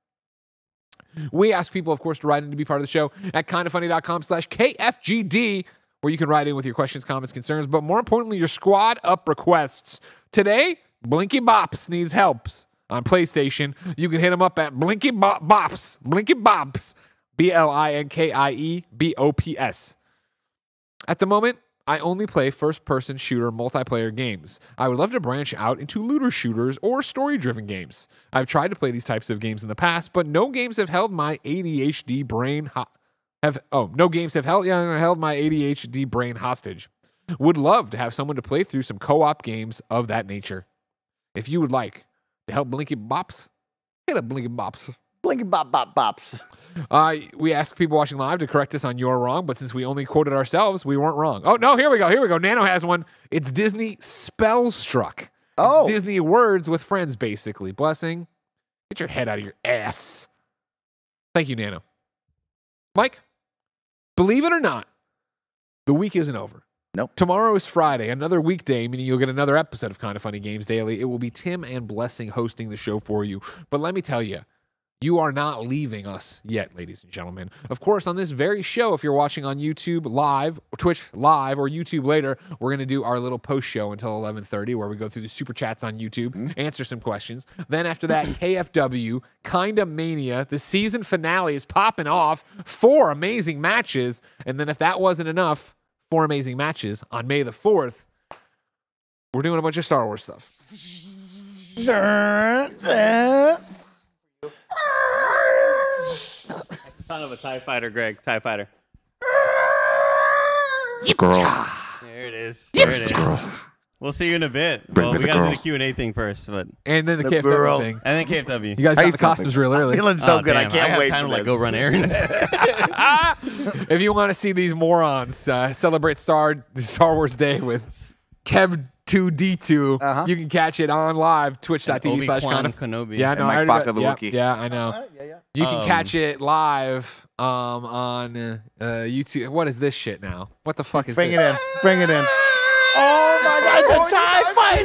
We ask people, of course, to write in to be part of the show at kinda funny dot com slash K F G D, where you can write in with your questions, comments, concerns, but more importantly, your squad up requests. Today, Blinky Bops needs helps on PlayStation. You can hit him up at Blinky Bo- Bops, Blinky Bops, B L I N K I E B O P S. At the moment, I only play first-person shooter multiplayer games. I would love to branch out into looter shooters or story-driven games. I've tried to play these types of games in the past, but no games have held my A D H D brain ho- have oh, no games have held yeah, held my A D H D brain hostage. Would love to have someone to play through some co-op games of that nature. If you would like to help Blinky Bops, hit up Blinky Bops. Blinky Bop Bop Bops. Uh, we ask people watching live to correct us on "you're wrong," but since we only quoted ourselves, we weren't wrong. Oh, no, here we go, here we go. Nano has one. It's Disney Spellstruck. Oh. It's Disney Words with Friends, basically. Blessing. Get your head out of your ass. Thank you, Nano. Mike, believe it or not, the week isn't over. Nope. Tomorrow is Friday, another weekday, meaning you'll get another episode of Kinda Funny Games Daily. It will be Tim and Blessing hosting the show for you. But let me tell you, You are not leaving us yet, ladies and gentlemen. Of course, on this very show, if you're watching on YouTube live, or Twitch live, or YouTube later, we're going to do our little post show until eleven thirty, where we go through the super chats on YouTube, answer some questions. Then after that, K F W, Kinda Mania, the season finale is popping off. Four amazing matches. And then if that wasn't enough, four amazing matches on May the fourth, we're doing a bunch of Star Wars stuff. Son of a TIE fighter, Greg. TIE fighter. Girl. There it is. There it is. We'll see you in a bit. Bring well, we got to do the Q and A thing first. But and then the, the K F W girl. thing. And then K F W. You guys got the costumes real early. Feeling so oh, good. Damn, I can't I wait time for to like, go run errands. If you want to see these morons uh, celebrate Star, Star Wars Day with Kev... two D two. Uh-huh. You can catch it on live, twitch dot t v slash Kenobi. Yeah, no, I know. Yeah, yeah, I know. Uh, yeah, yeah. You um, can catch it live um, on uh, YouTube. What is this shit now? What the fuck is bring this? Bring it in. Bring it in. Oh, my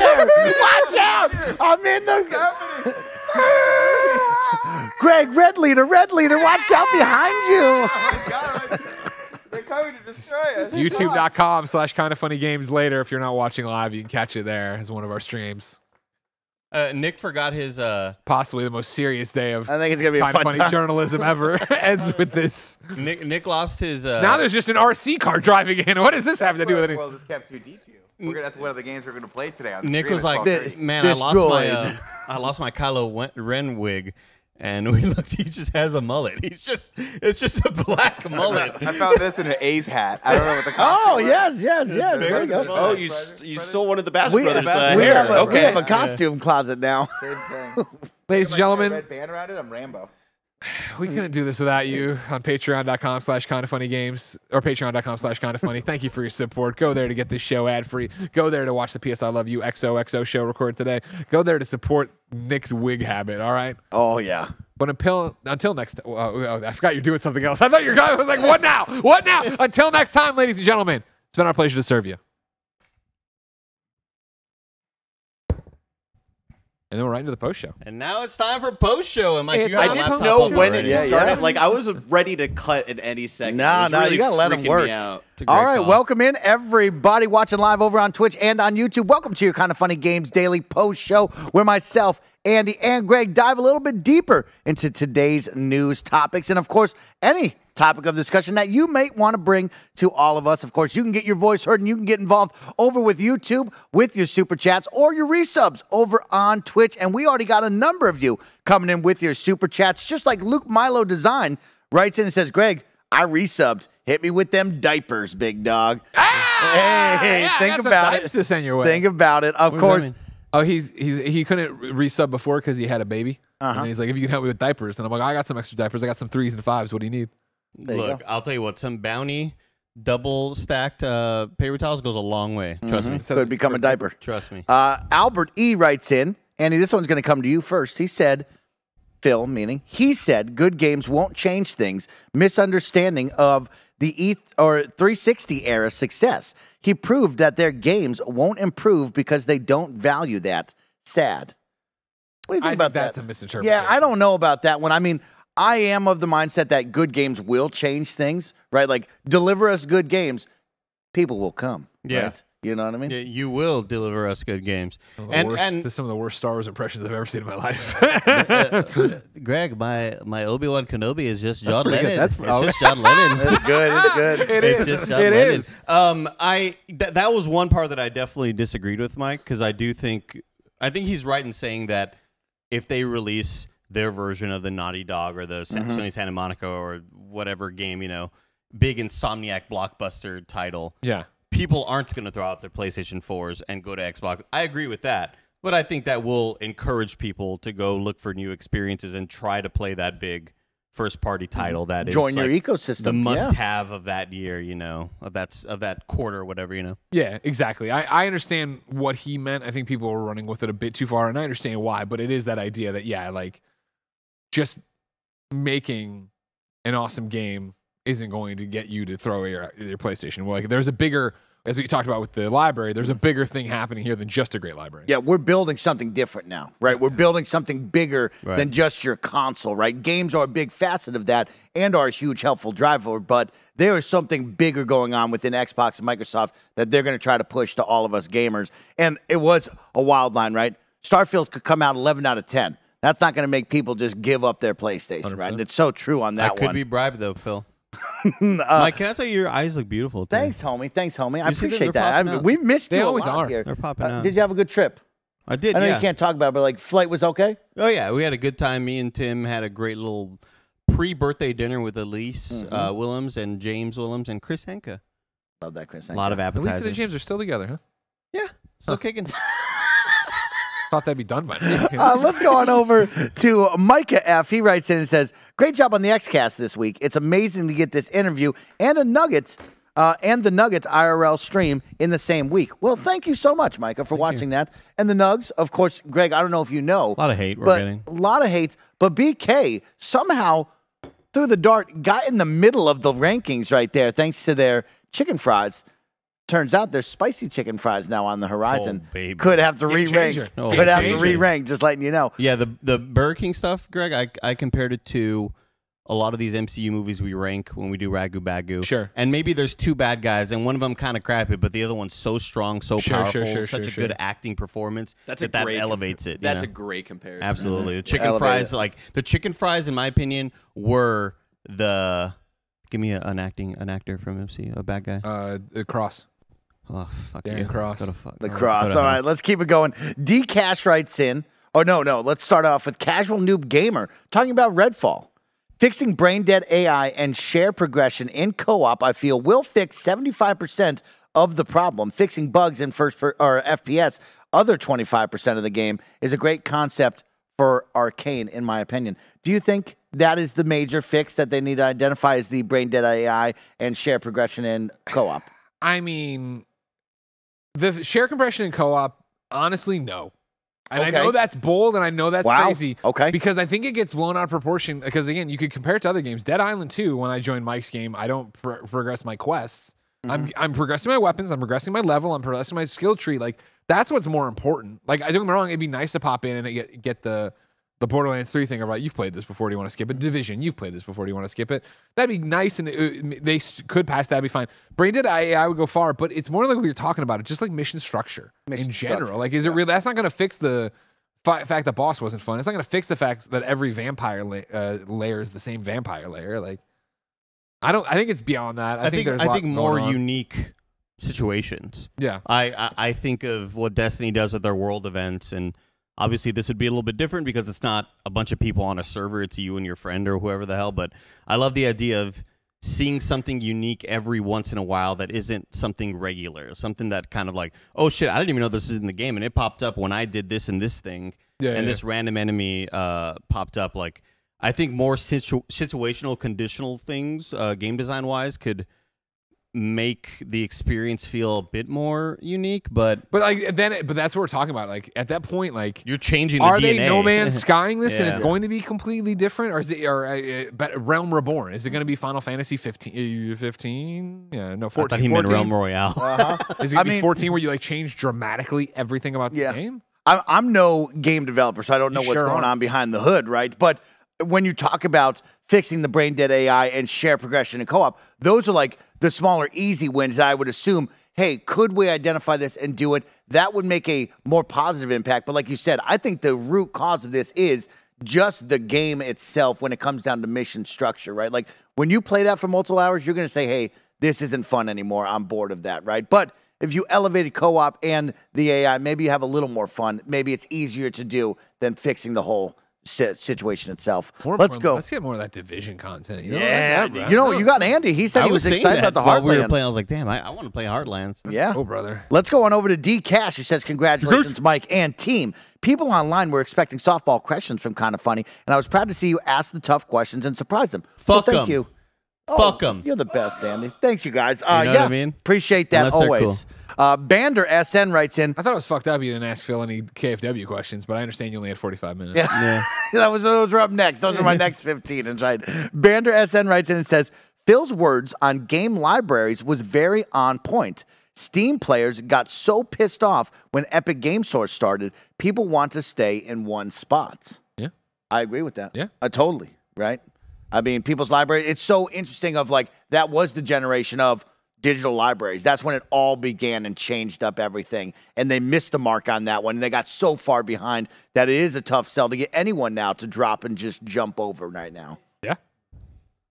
God. It's a TIE fighter. Watch out. I'm in the... Greg, red leader, red leader. Watch out behind you. Oh, YouTube dot com slash Kinda Funny Games later. If you're not watching live, you can catch it there as one of our streams. Uh, Nick forgot his uh, possibly the most serious day of I think it's gonna be a fun funny time. journalism ever ends with this. Nick Nick lost his. Uh, now there's just an R C car driving in. What does this have to do well, with it? Well, this Cap two D two. We're gonna, that's one of the games we're going to play today. On Nick was like, man, I lost my uh, I lost my Kylo Ren wig. And we looked, he just has a mullet. He's just, it's just a black mullet. I found this in an A's hat. I don't know what the costume Oh, was. yes, yes, yes. There, there you go. Oh, you, you stole one of the Bash we Brothers. Have we, have a, okay. we have a costume yeah. closet now. Same thing. Ladies and gentlemen. Red band around it, I'm Rambo. We couldn't do this without you on patreon dot com slash Kinda Funny Games or patreon dot com slash Kinda Funny. Thank you for your support. Go there to get this show ad free. Go there to watch the P S I Love You X O X O show recorded today. Go there to support Nick's wig habit. All right. Oh yeah. But until until next, uh, oh, I forgot you're doing something else. I thought you were going. I was like, what now? What now? Until next time, ladies and gentlemen. It's been our pleasure to serve you. And then we're right into the post show. And now it's time for post show. And like, hey, you got I didn't know when it yeah, started. Yeah. Like I was ready to cut at any second. No, no, really you gotta let them work. All right, call. welcome in everybody watching live over on Twitch and on YouTube. Welcome to your Kinda Funny Games Daily post show, where myself, Andy, and Greg dive a little bit deeper into today's news topics, and of course, any topic of discussion that you may want to bring to all of us. Of course, you can get your voice heard and you can get involved over with YouTube with your super chats or your resubs over on Twitch. And we already got a number of you coming in with your super chats, just like Luke Milo Design writes in and says, Greg, I resubbed. Hit me with them diapers, big dog. Ah, hey, hey, yeah, think about it. To send your way. Think about it. Of what course. Oh, he's he's he couldn't resub before because he had a baby. Uh-huh. And he's like, if you can help me with diapers. And I'm like, I got some extra diapers. I got some threes and fives. What do you need? There Look, I'll tell you what, some Bounty double stacked uh, paper towels goes a long way. Trust mm-hmm. me. So it'd become a diaper. Trust me. Uh, Albert E. writes in, Andy, this one's going to come to you first. He said, Phil, meaning, he said, good games won't change things. Misunderstanding of the E th or three sixty era success. He proved that their games won't improve because they don't value that. Sad. What do you think I about think that's that? That's a misinterpretation. Yeah, I don't know about that one. I mean... I am of the mindset that good games will change things, right? Like, deliver us good games, people will come. Yeah. Right? You know what I mean? Yeah, you will deliver us good games. Some and, worst, and some of the worst Star Wars impressions I've ever seen in my life. uh, uh, Greg, my my Obi-Wan Kenobi is just John Lennon. That's it's just John Lennon. It's good. It's good. It it's is. Just John it Lennon. Is. Um, I th that was one part that I definitely disagreed with, Mike, because I do think I think he's right in saying that if they release their version of the Naughty Dog or the mm-hmm. Sony Santa Monica or whatever game, you know, big Insomniac blockbuster title. Yeah. People aren't going to throw out their PlayStation fours and go to Xbox. I agree with that. But I think that will encourage people to go look for new experiences and try to play that big first-party title that Join is your like ecosystem. The must-have yeah. of that year, you know, of that, of that quarter or whatever, you know. Yeah, exactly. I, I understand what he meant. I think people were running with it a bit too far, and I understand why. But it is that idea that, yeah, like, just making an awesome game isn't going to get you to throw your your PlayStation. Well, like, there's a bigger as we talked about with the library, there's a bigger thing happening here than just a great library. Yeah, we're building something different now, right? We're building something bigger right. than just your console, right? Games are a big facet of that and are a huge helpful driver, but there is something bigger going on within Xbox and Microsoft that they're going to try to push to all of us gamers. And it was a wild line, right? Starfield could come out eleven out of ten. That's not going to make people just give up their PlayStation, one hundred percent. Right? And it's so true on that one. I could one. be bribed, though, Phil. uh, Mike, can I tell you your eyes look beautiful too. Thanks, homie. Thanks, homie. I you appreciate that. I mean, we missed they you. They always a lot are. Here. They're popping uh, out. Did you have a good trip? I did. I know yeah. you can't talk about it, but like, flight was okay. Oh yeah, we had a good time. Me and Tim had a great little pre-birthday dinner with Elise mm-hmm. uh, Willems and James Willems and Chris Henke. Love that Chris Henke. A lot of appetizers. Elise and James are still together, huh? Yeah, still huh. kicking. Thought that'd be done by now. uh, let's go on over to Micah F. He writes in and says, great job on the Xcast this week. It's amazing to get this interview and a Nuggets uh, and the Nuggets I R L stream in the same week. Well, thank you so much, Micah, for thank watching you. that. And the Nugs, of course, Greg, I don't know if you know. A lot of hate we're but getting. A lot of hate. But B K somehow, through the dart, got in the middle of the rankings right there thanks to their chicken fries. Turns out there's spicy chicken fries now on the horizon. Oh, baby. Could have to re-rank. Oh, Could have to re-rank, just letting you know. Yeah, the, the Burger King stuff, Greg, I, I compared it to a lot of these M C U movies we rank when we do Ragu Bagu. Sure. And maybe there's two bad guys, and one of them kind of crappy, but the other one's so strong, so sure, powerful, sure, sure, such sure, a good sure. acting performance that's that that elevates it. That's know? a great comparison. Absolutely. The chicken Elevate fries, it. like, the chicken fries, in my opinion, were the... Give me a, an acting, an actor from M C U, a bad guy. Uh, Cross. Oh, fuck Darren you. Cross. Fuck. The All Cross. Right. All right, let's keep it going. D Cash writes in. Oh, no, no. Let's start off with Casual Noob Gamer talking about Redfall. Fixing brain dead A I and share progression in co-op, I feel, will fix seventy-five percent of the problem. Fixing bugs in first per, or F P S, other twenty-five percent of the game, is a great concept for Arkane, in my opinion. Do you think that is the major fix that they need to identify as the brain dead A I and share progression in co-op? I mean... The share compression and co-op, honestly, no. And okay. I know that's bold, and I know that's wow. crazy. Okay. Because I think it gets blown out of proportion. Because, again, you could compare it to other games. Dead Island two, when I joined Mike's game, I don't pro progress my quests. Mm-hmm. I'm, I'm progressing my weapons. I'm progressing my level. I'm progressing my skill tree. Like, that's what's more important. Like, I don't get me wrong. It'd be nice to pop in and get, get the... The Borderlands three thing, all right, you've played this before. Do you want to skip it? Division, you've played this before. Do you want to skip it? That'd be nice, and it, it, they could pass that. That'd be fine. Brain dead A I would go far, but it's more like what we were talking about. It's just like mission structure mission in general. Structure. Like, is yeah. it real? That's not going to fix the fi fact that boss wasn't fun. It's not going to fix the fact that every vampire la uh, layer is the same vampire layer. Like, I don't. I think it's beyond that. I, I think, think there's. I a lot think more unique situations. Yeah, I, I I think of what Destiny does with their world events and. Obviously, this would be a little bit different because it's not a bunch of people on a server. It's you and your friend or whoever the hell. But I love the idea of seeing something unique every once in a while that isn't something regular, something that kind of like, oh, shit, I didn't even know this was in the game. And it popped up when I did this and this thing. Yeah, and yeah. this random enemy uh, popped up. Like, I think more situ situational, conditional things, uh, game design-wise, could... make the experience feel a bit more unique, but but like then it, but that's what we're talking about. Like at that point, like you're changing. The are D N A. They No Man's Skying this, yeah. and it's going to be completely different, or is it or uh, Realm Reborn? Is it going to be Final Fantasy fifteen? Fifteen? Yeah, no, fourteen. I thought he fourteen? Meant Realm Royale. Uh-huh. Is it going to be mean, fourteen where you like change dramatically everything about the yeah. game? I'm I'm no game developer, so I don't know you what's sure going aren't. on behind the hood, right? But when you talk about fixing the brain dead A I and share progression and co-op, those are like the smaller easy wins that I would assume, hey, could we identify this and do it? That would make a more positive impact. But like you said, I think the root cause of this is just the game itself when it comes down to mission structure, right? Like when you play that for multiple hours, you're going to say, hey, this isn't fun anymore. I'm bored of that, right? But if you elevated co-op and the A I, maybe you have a little more fun. Maybe it's easier to do than fixing the whole situation itself. More let's more, go. Let's get more of that Division content. You know, yeah, like that, you know, you got Andy. He said I he was, was excited about the Heartlands. We were playing, I was like, damn, I, I want to play Heartlands. Yeah, oh brother. Let's go on over to D Cash, who says, congratulations, Mike and team. People online were expecting softball questions from Kinda Funny, and I was proud to see you ask the tough questions and surprise them. Fuck well, thank em. you. Oh, fuck them. You're the best, Andy. Thank you guys. Uh, you know yeah, what I mean? Appreciate that Unless always. Cool. Uh, Bander S N writes in. I thought it was fucked up you didn't ask Phil any K F W questions, but I understand you only had forty-five minutes. Yeah, yeah. that was those were up next. Those are my next fifteen. And right, Bander S N writes in and says Phil's words on game libraries was very on point. Steam players got so pissed off when Epic Game Store started, people want to stay in one spot. Yeah. I agree with that. Yeah. Uh, totally, right? I mean, people's library, it's so interesting of like, that was the generation of digital libraries. That's when it all began and changed up everything. And they missed the mark on that one. And they got so far behind that it is a tough sell to get anyone now to drop and just jump over right now. Yeah.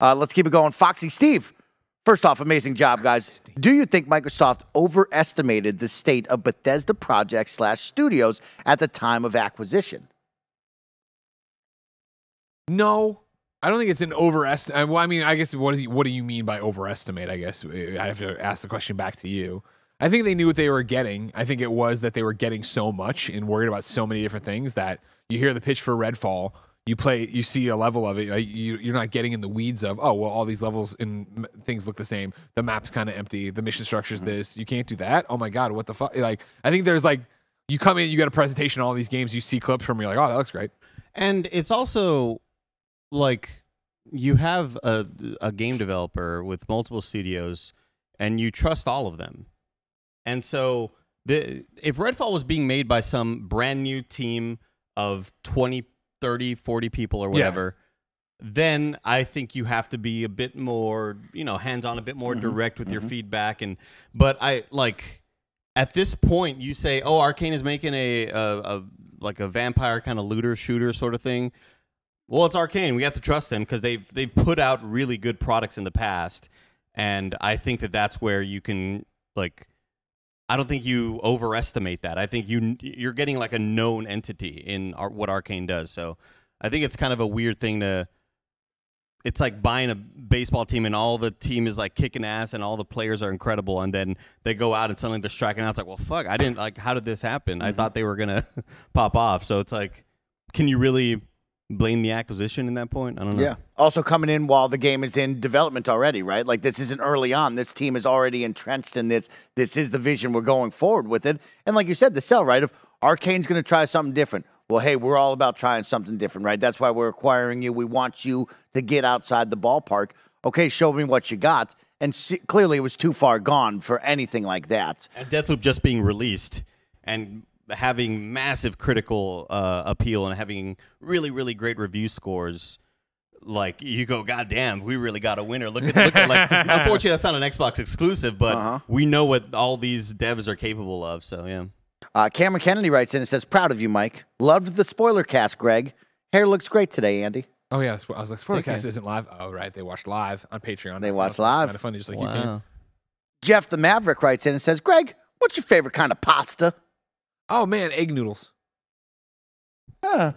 Uh, let's keep it going. Foxy Steve. First off, amazing job, guys. Do you think Microsoft overestimated the state of Bethesda projects slash studios at the time of acquisition? No. I don't think it's an overestimate. Well, I mean, I guess what, is, what do you mean by overestimate? I guess I have to ask the question back to you. I think they knew what they were getting. I think it was that they were getting so much and worried about so many different things that you hear the pitch for Redfall, you play, you see a level of it, you, you're not getting in the weeds of, oh, well, all these levels and things look the same. The map's kind of empty. The mission structure's this. You can't do that. Oh my God, what the fuck? Like, I think there's like, you come in, you got a presentation, all these games, you see clips from, you're like, oh, that looks great. And it's also... like you have a, a game developer with multiple studios and you trust all of them. And so the, if Redfall was being made by some brand new team of twenty, thirty, forty people or whatever, yeah. then I think you have to be a bit more, you know, hands-on, a bit more mm-hmm. direct with mm-hmm. your feedback. And, but I like at this point you say, oh, Arkane is making a, a, a like a vampire kind of looter shooter sort of thing. Well, it's Arkane. We have to trust them because they've they've put out really good products in the past, and I think that that's where you can like. I don't think you overestimate that. I think you you're getting like a known entity in our, what Arkane does. So, I think it's kind of a weird thing to. It's like buying a baseball team, and all the team is like kicking ass, and all the players are incredible, and then they go out and suddenly they're striking out. It's like, well, fuck! I didn't like. How did this happen? Mm-hmm. I thought they were gonna pop off. So it's like, can you really? Blame the acquisition in that point? I don't know. Yeah. Also coming in while the game is in development already, right? Like this isn't early on. This team is already entrenched in this. This is the vision. We're going forward with it. And like you said, the sell, right? If Arkane's going to try something different. Well, hey, we're all about trying something different, right? That's why we're acquiring you. We want you to get outside the ballpark. Okay, show me what you got. And see, clearly it was too far gone for anything like that. And Deathloop just being released and... having massive critical uh, appeal and having really, really great review scores, like you go, God damn, we really got a winner. Look at, look at like, unfortunately, that's not an Xbox exclusive, but uh-huh. we know what all these devs are capable of. So, yeah. Uh, Cameron Kennedy writes in and says, proud of you, Mike. Loved the spoiler cast, Greg. Hair looks great today, Andy. Oh, yeah. I was like, spoiler cast isn't live. Oh, right. They watched live on Patreon. They watched live. Kind of funny, just like wow. you can. Jeff the Maverick writes in and says, Greg, what's your favorite kind of pasta? Oh, man, egg noodles. Huh.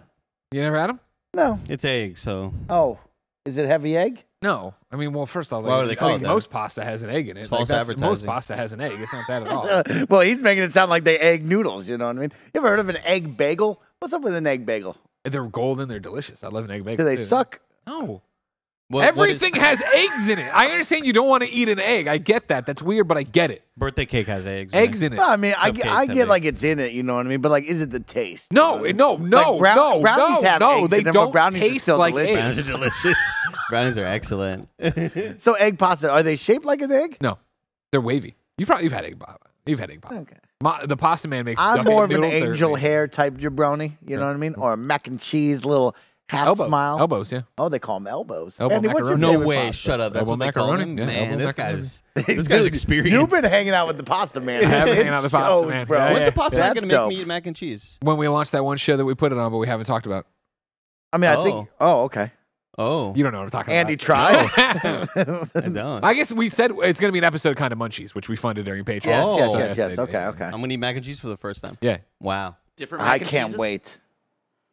You never had them? No. It's egg, so. Oh. Is it heavy egg? No. I mean, well, first off, well, like, they I mean, most pasta has an egg in it. It's like, false advertising. Most pasta has an egg. It's not that at all. Well, he's making it sound like they egg noodles, you know what I mean? You ever heard of an egg bagel? What's up with an egg bagel? They're golden. They're delicious. I love an egg bagel. Do they too. Suck? No. What, Everything what is, has eggs in it. I understand you don't want to eat an egg. I get that. That's weird, but I get it. Birthday cake has eggs. Eggs right? in it. Well, I mean, I, I get like it's in it, you know what I mean? But like, is it the taste? No, you know I mean? no, like, brown, no, brownies no, have no. Eggs they them, don't brownies taste are like delicious. Eggs. Brownies are delicious. Brownies are excellent. So egg pasta, are they shaped like an egg? No, they're wavy. You probably you've had egg pasta. You've had egg pasta. Okay. My, the pasta man makes. I'm more of an angel hair type jabroni. You yeah. know what I mean? Or a mac and cheese little. Half Elbow. smile. Elbows, yeah. Oh, they call them elbows. Elbow Andy, what's your no way, pasta? Shut up. That's Elbow what they call them? Yeah. Man, this guy's, this guy's experienced. You've been hanging out with the pasta man. I have been hanging out with the pasta shows, man. Bro. What's the pasta man going to make me eat mac and cheese? When we launched that one show that we put it on, but we haven't talked about. I mean, oh. I think. Oh, okay. Oh. You don't know what I'm talking Andy about. Andy tried. No. I don't. I guess we said it's going to be an episode kind of munchies, which we funded during Patreon. Yes, oh. yes, yes, yes. Okay, okay. I'm going to eat mac and cheese for the first time. Yeah. Wow. Different mac and cheese. I can't wait.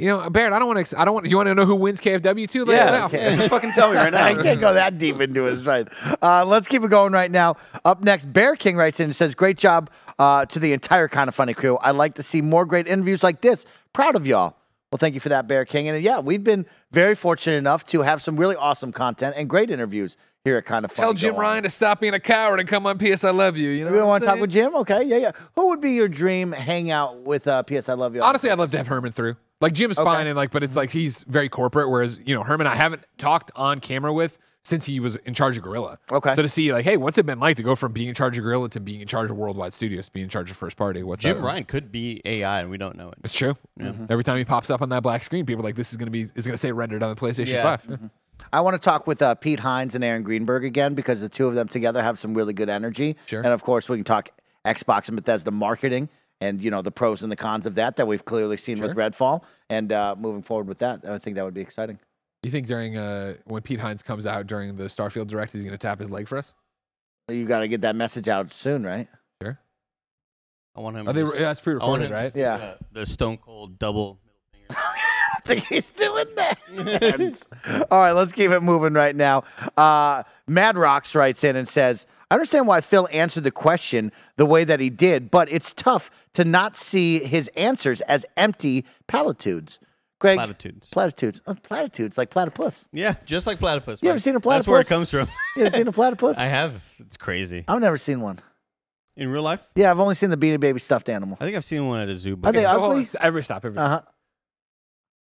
You know, Barrett, I don't want to. I don't want. You want to know who wins K F W too? Yeah, okay. Just fucking tell me right now. I can't go that deep into it, right? Uh, let's keep it going right now. Up next, Bear King writes in and says, "Great job uh, to the entire Kinda Funny crew. I like to see more great interviews like this. Proud of y'all." Well, thank you for that, Bear King. And yeah, we've been very fortunate enough to have some really awesome content and great interviews here at Kinda Funny. Tell Jim Ryan to stop being a coward and come on P S I Love You. You know, you want to talk with Jim? Okay, yeah, yeah. Who would be your dream hangout with uh, P S I Love You? Honestly, I'd love to have Herman through. Like Jim's okay. fine and like, but it's like he's very corporate. Whereas you know Herman, I haven't talked on camera with since he was in charge of Guerrilla. Okay. So to see, like, hey, what's it been like to go from being in charge of Guerrilla to being in charge of Worldwide Studios, to being in charge of First Party? What's Jim that Ryan like? Could be A I, and we don't know it. It's true. Yeah. Mm-hmm. Every time he pops up on that black screen, people are like, this is going to be, it's going to say rendered on the PlayStation yeah. five. Mm-hmm. I want to talk with uh, Pete Hines and Aaron Greenberg again, because the two of them together have some really good energy. Sure. And, of course, we can talk Xbox and Bethesda marketing and, you know, the pros and the cons of that that we've clearly seen sure. with Redfall. And uh, moving forward with that, I think that would be exciting. You think during uh, when Pete Hines comes out during the Starfield Direct, he's going to tap his leg for us? Well, you got to get that message out soon, right? Sure. I want him. Are they, yeah, that's pre-recorded, right? Yeah. Uh, the Stone Cold double middle finger. I think he's doing that. All right, let's keep it moving right now. Uh, Mad Rocks writes in and says, I understand why Phil answered the question the way that he did, but it's tough to not see his answers as empty platitudes. Greg, platitudes. Platitudes. Oh, platitudes, like platypus. Yeah, just like platypus. You man. Ever seen a platypus? That's where it comes from. You ever seen a platypus? I have. It's crazy. I've never seen one. In real life? Yeah, I've only seen the Beanie Baby stuffed animal. I think I've seen one at a zoo. But are they ugly? Oh, every stop, every stop. Uh-huh.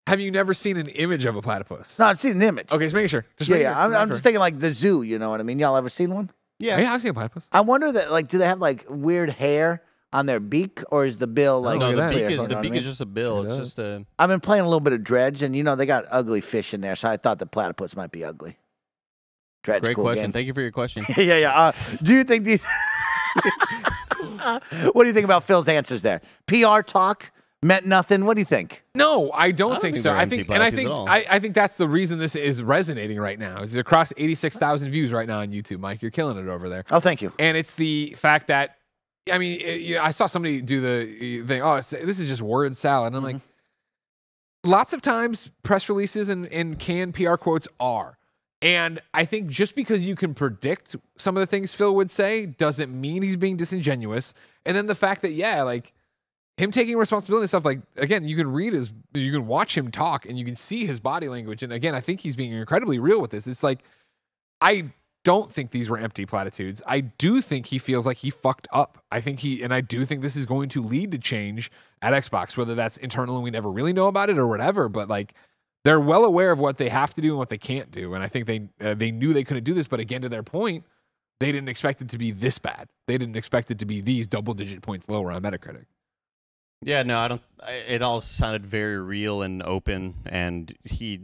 Have you never seen an image of a platypus? No, I've seen an image. Okay, just making sure. Just yeah, making yeah. I'm, I'm just thinking like the zoo, you know what I mean? Y'all ever seen one? Yeah. Yeah, I've seen a platypus. I wonder that, like, do they have, like, weird hair on their beak, or is the bill, like... No, the beak, is, the beak is just a bill. It's just a... I've been playing a little bit of Dredge, and, you know, they got ugly fish in there, so I thought the platypus might be ugly. Dredge, great cool question. Game. Thank you for your question. yeah, yeah. Uh, do you think these... What do you think about Phil's answers there? P R talk... meant nothing. What do you think? No, I don't, I don't think, think so. I think, and I think, I, I think that's the reason this is resonating right now. It's across eighty-six thousand views right now on YouTube, Mike. You're killing it over there. Oh, thank you. And it's the fact that, I mean, it, you know, I saw somebody do the thing. Oh, it's, this is just word salad. And I'm mm-hmm. like, lots of times press releases and and canned P R quotes are. And I think just because you can predict some of the things Phil would say doesn't mean he's being disingenuous. And then the fact that, yeah, like. Him taking responsibility and stuff, like, again, you can read his, you can watch him talk and you can see his body language. And again, I think he's being incredibly real with this. It's like, I don't think these were empty platitudes. I do think he feels like he fucked up. I think he, and I do think this is going to lead to change at Xbox, whether that's internal and we never really know about it or whatever. But like, they're well aware of what they have to do and what they can't do. And I think they, uh, they knew they couldn't do this. But again, to their point, they didn't expect it to be this bad. They didn't expect it to be these double digit points lower on Metacritic. Yeah, no, I don't. I, it all sounded very real and open, and he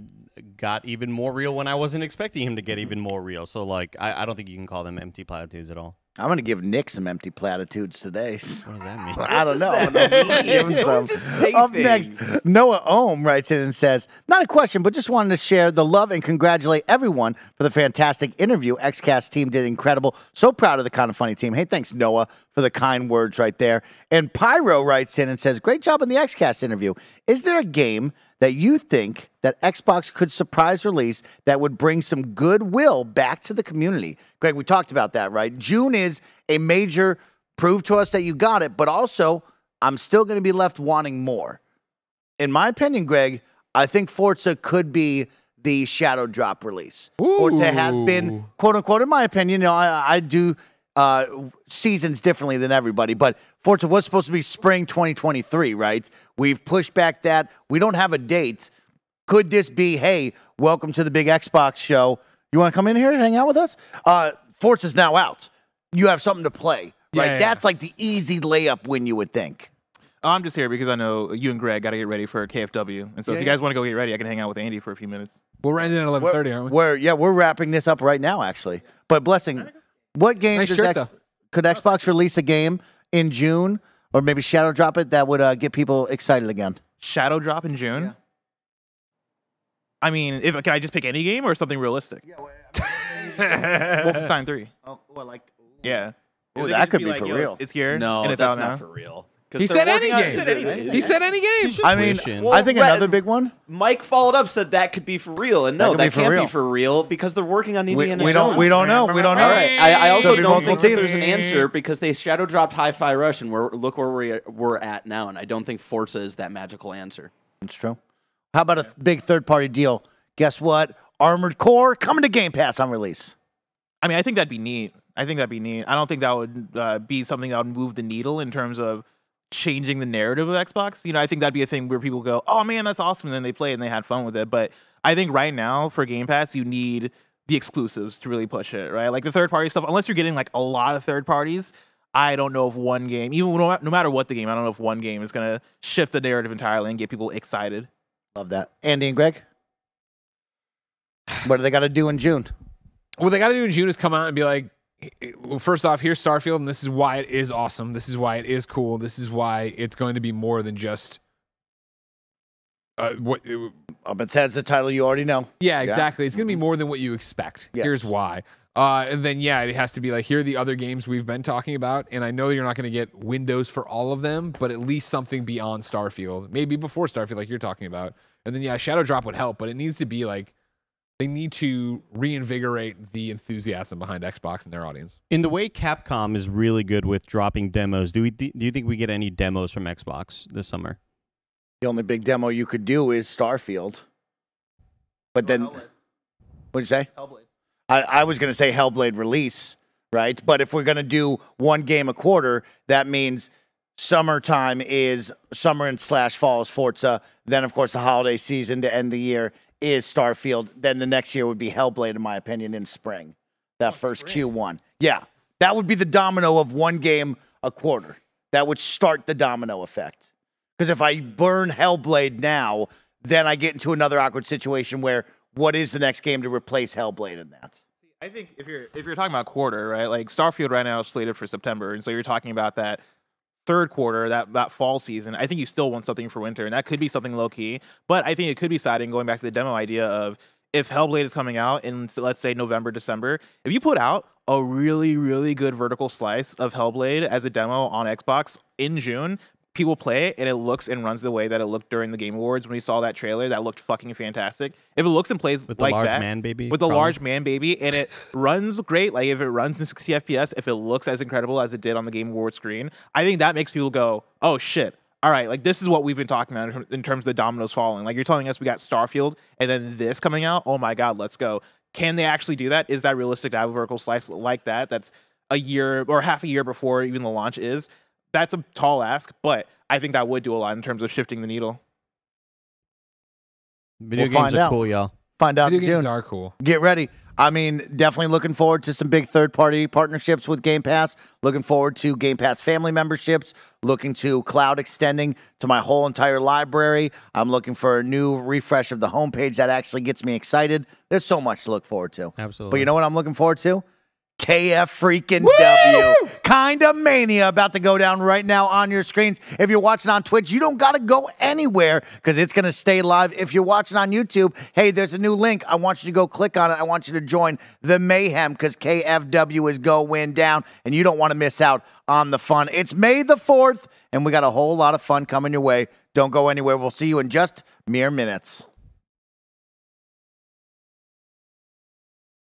got even more real when I wasn't expecting him to get even more real. So, like, I, I don't think you can call them empty platitudes at all. I'm going to give Nick some empty platitudes today. What does that mean? I don't know. I'm gonna give him some. Just say Up things. Next, Noah Ohm writes in and says, not a question, but just wanted to share the love and congratulate everyone for the fantastic interview. Xcast team did incredible. So proud of the Kinda Funny team. Hey, thanks, Noah, for the kind words right there. And Pyro writes in and says, great job on the Xcast interview. Is there a game that you think that Xbox could surprise release that would bring some goodwill back to the community? Greg, we talked about that, right? June is a major prove to us that you got it, but also I'm still going to be left wanting more. In my opinion, Greg, I think Forza could be the shadow drop release. Ooh. Forza has been, quote unquote, in my opinion, you know, I, I do uh, seasons differently than everybody, but Forza was supposed to be spring twenty twenty-three, right? We've pushed back that. We don't have a date. Could this be, hey, welcome to the big Xbox show. You want to come in here and hang out with us? Uh, Forza's now out. You have something to play, right? Yeah, yeah. That's like the easy layup win, you would think. I'm just here because I know you and Greg got to get ready for K F W. And so yeah, if you guys yeah. want to go get ready, I can hang out with Andy for a few minutes. We're ending at eleven thirty, aren't we? We're, yeah, we're wrapping this up right now, actually. But, Blessing, what game nice does shirt, X- could Xbox release a game in June, or maybe shadow drop it, that would uh, get people excited again? Shadow drop in June? Yeah. I mean, if can I just pick any game or something realistic? Yeah, well, Wolfenstein three. Oh, well, like... Ooh. Yeah. Ooh, that could be, be like, for real. It's, it's here, no, and it's that's out now. Not for real. He said any game. He said any game. I mean, well, I think Red, another big one. Mike followed up, said that could be for real, and no, that, that can't real. be for real because they're working on Indiana we, we Jones. Don't, we don't know. We don't know. All right. I, I also so don't think that there's an answer because they shadow dropped Hi-Fi Rush, and we're, look where we are, we're at now. And I don't think Forza is that magical answer. It's true. How about a th big third-party deal? Guess what? Armored Core coming to Game Pass on release. I mean, I think that'd be neat. I think that'd be neat. I don't think that would uh, be something that would move the needle in terms of changing the narrative of Xbox. You know, I think that'd be a thing where people go, oh man, that's awesome, and then they play it and they had fun with it. But I think right now for Game Pass, you need the exclusives to really push it, right? Like the third party stuff, unless you're getting like a lot of third parties, I don't know if one game, even no, no matter what the game, I don't know if one game is going to shift the narrative entirely and get people excited. Love that. Andy and Greg, what do they got to do in June? What they got to do in June is come out and be like, well, first off, here's Starfield, and this is why it is awesome. This is why it is cool. This is why it's going to be more than just uh, what it, a Bethesda title you already know. Yeah, exactly. Yeah. It's going to be more than what you expect. Yes. Here's why. Uh, and then, yeah, it has to be like, here are the other games we've been talking about, and I know you're not going to get windows for all of them, but at least something beyond Starfield, maybe before Starfield, like you're talking about. And then, yeah, Shadow Drop would help, but it needs to be like, they need to reinvigorate the enthusiasm behind Xbox and their audience. In the way Capcom is really good with dropping demos, do we do you think we get any demos from Xbox this summer? The only big demo you could do is Starfield. But then, oh, what'd you say? Hellblade. I, I was going to say Hellblade release, right? But if we're going to do one game a quarter, that means summertime is summer and slash fall is Forza. Then, of course, the holiday season to end the year is Starfield. Then the next year would be Hellblade, in my opinion, in spring. That oh, first spring. Q one. Yeah. That would be the domino of one game a quarter. That would start the domino effect. Because if I burn Hellblade now, then I get into another awkward situation where what is the next game to replace Hellblade in that? I think if you're if you're talking about quarter, right? Like Starfield right now is slated for September, and so you're talking about that third quarter, that that fall season. I think you still want something for winter, and that could be something low key. But I think it could be exciting. Going back to the demo idea of if Hellblade is coming out in, let's say, November, December, if you put out a really really good vertical slice of Hellblade as a demo on Xbox in June, people play it and it looks and runs the way that it looked during the Game Awards when we saw that trailer. That looked fucking fantastic. If it looks and plays with like the large that, man baby, with the large man baby, and it runs great. Like if it runs in sixty F P S, if it looks as incredible as it did on the Game Awards screen, I think that makes people go, "Oh shit! All right, like this is what we've been talking about in terms of the dominoes falling." Like you're telling us we got Starfield and then this coming out. Oh my god, let's go! Can they actually do that? Is that realistic to have a vertical slice like that? That's a year or half a year before even the launch is. That's a tall ask, but I think that would do a lot in terms of shifting the needle. Video we'll games are out. cool, y'all. Find out. Video games are cool. Get ready. I mean, definitely looking forward to some big third-party partnerships with Game Pass. Looking forward to Game Pass family memberships. Looking to cloud extending to my whole entire library. I'm looking for a new refresh of the homepage that actually gets me excited. There's so much to look forward to. Absolutely. But you know what I'm looking forward to? K F freaking Woo! W. Kinda Mania about to go down right now on your screens. If you're watching on Twitch, you don't got to go anywhere because it's going to stay live. If you're watching on YouTube, hey, there's a new link. I want you to go click on it. I want you to join the mayhem because K F W is going down, and you don't want to miss out on the fun. It's May the fourth, and we got a whole lot of fun coming your way. Don't go anywhere. We'll see you in just mere minutes.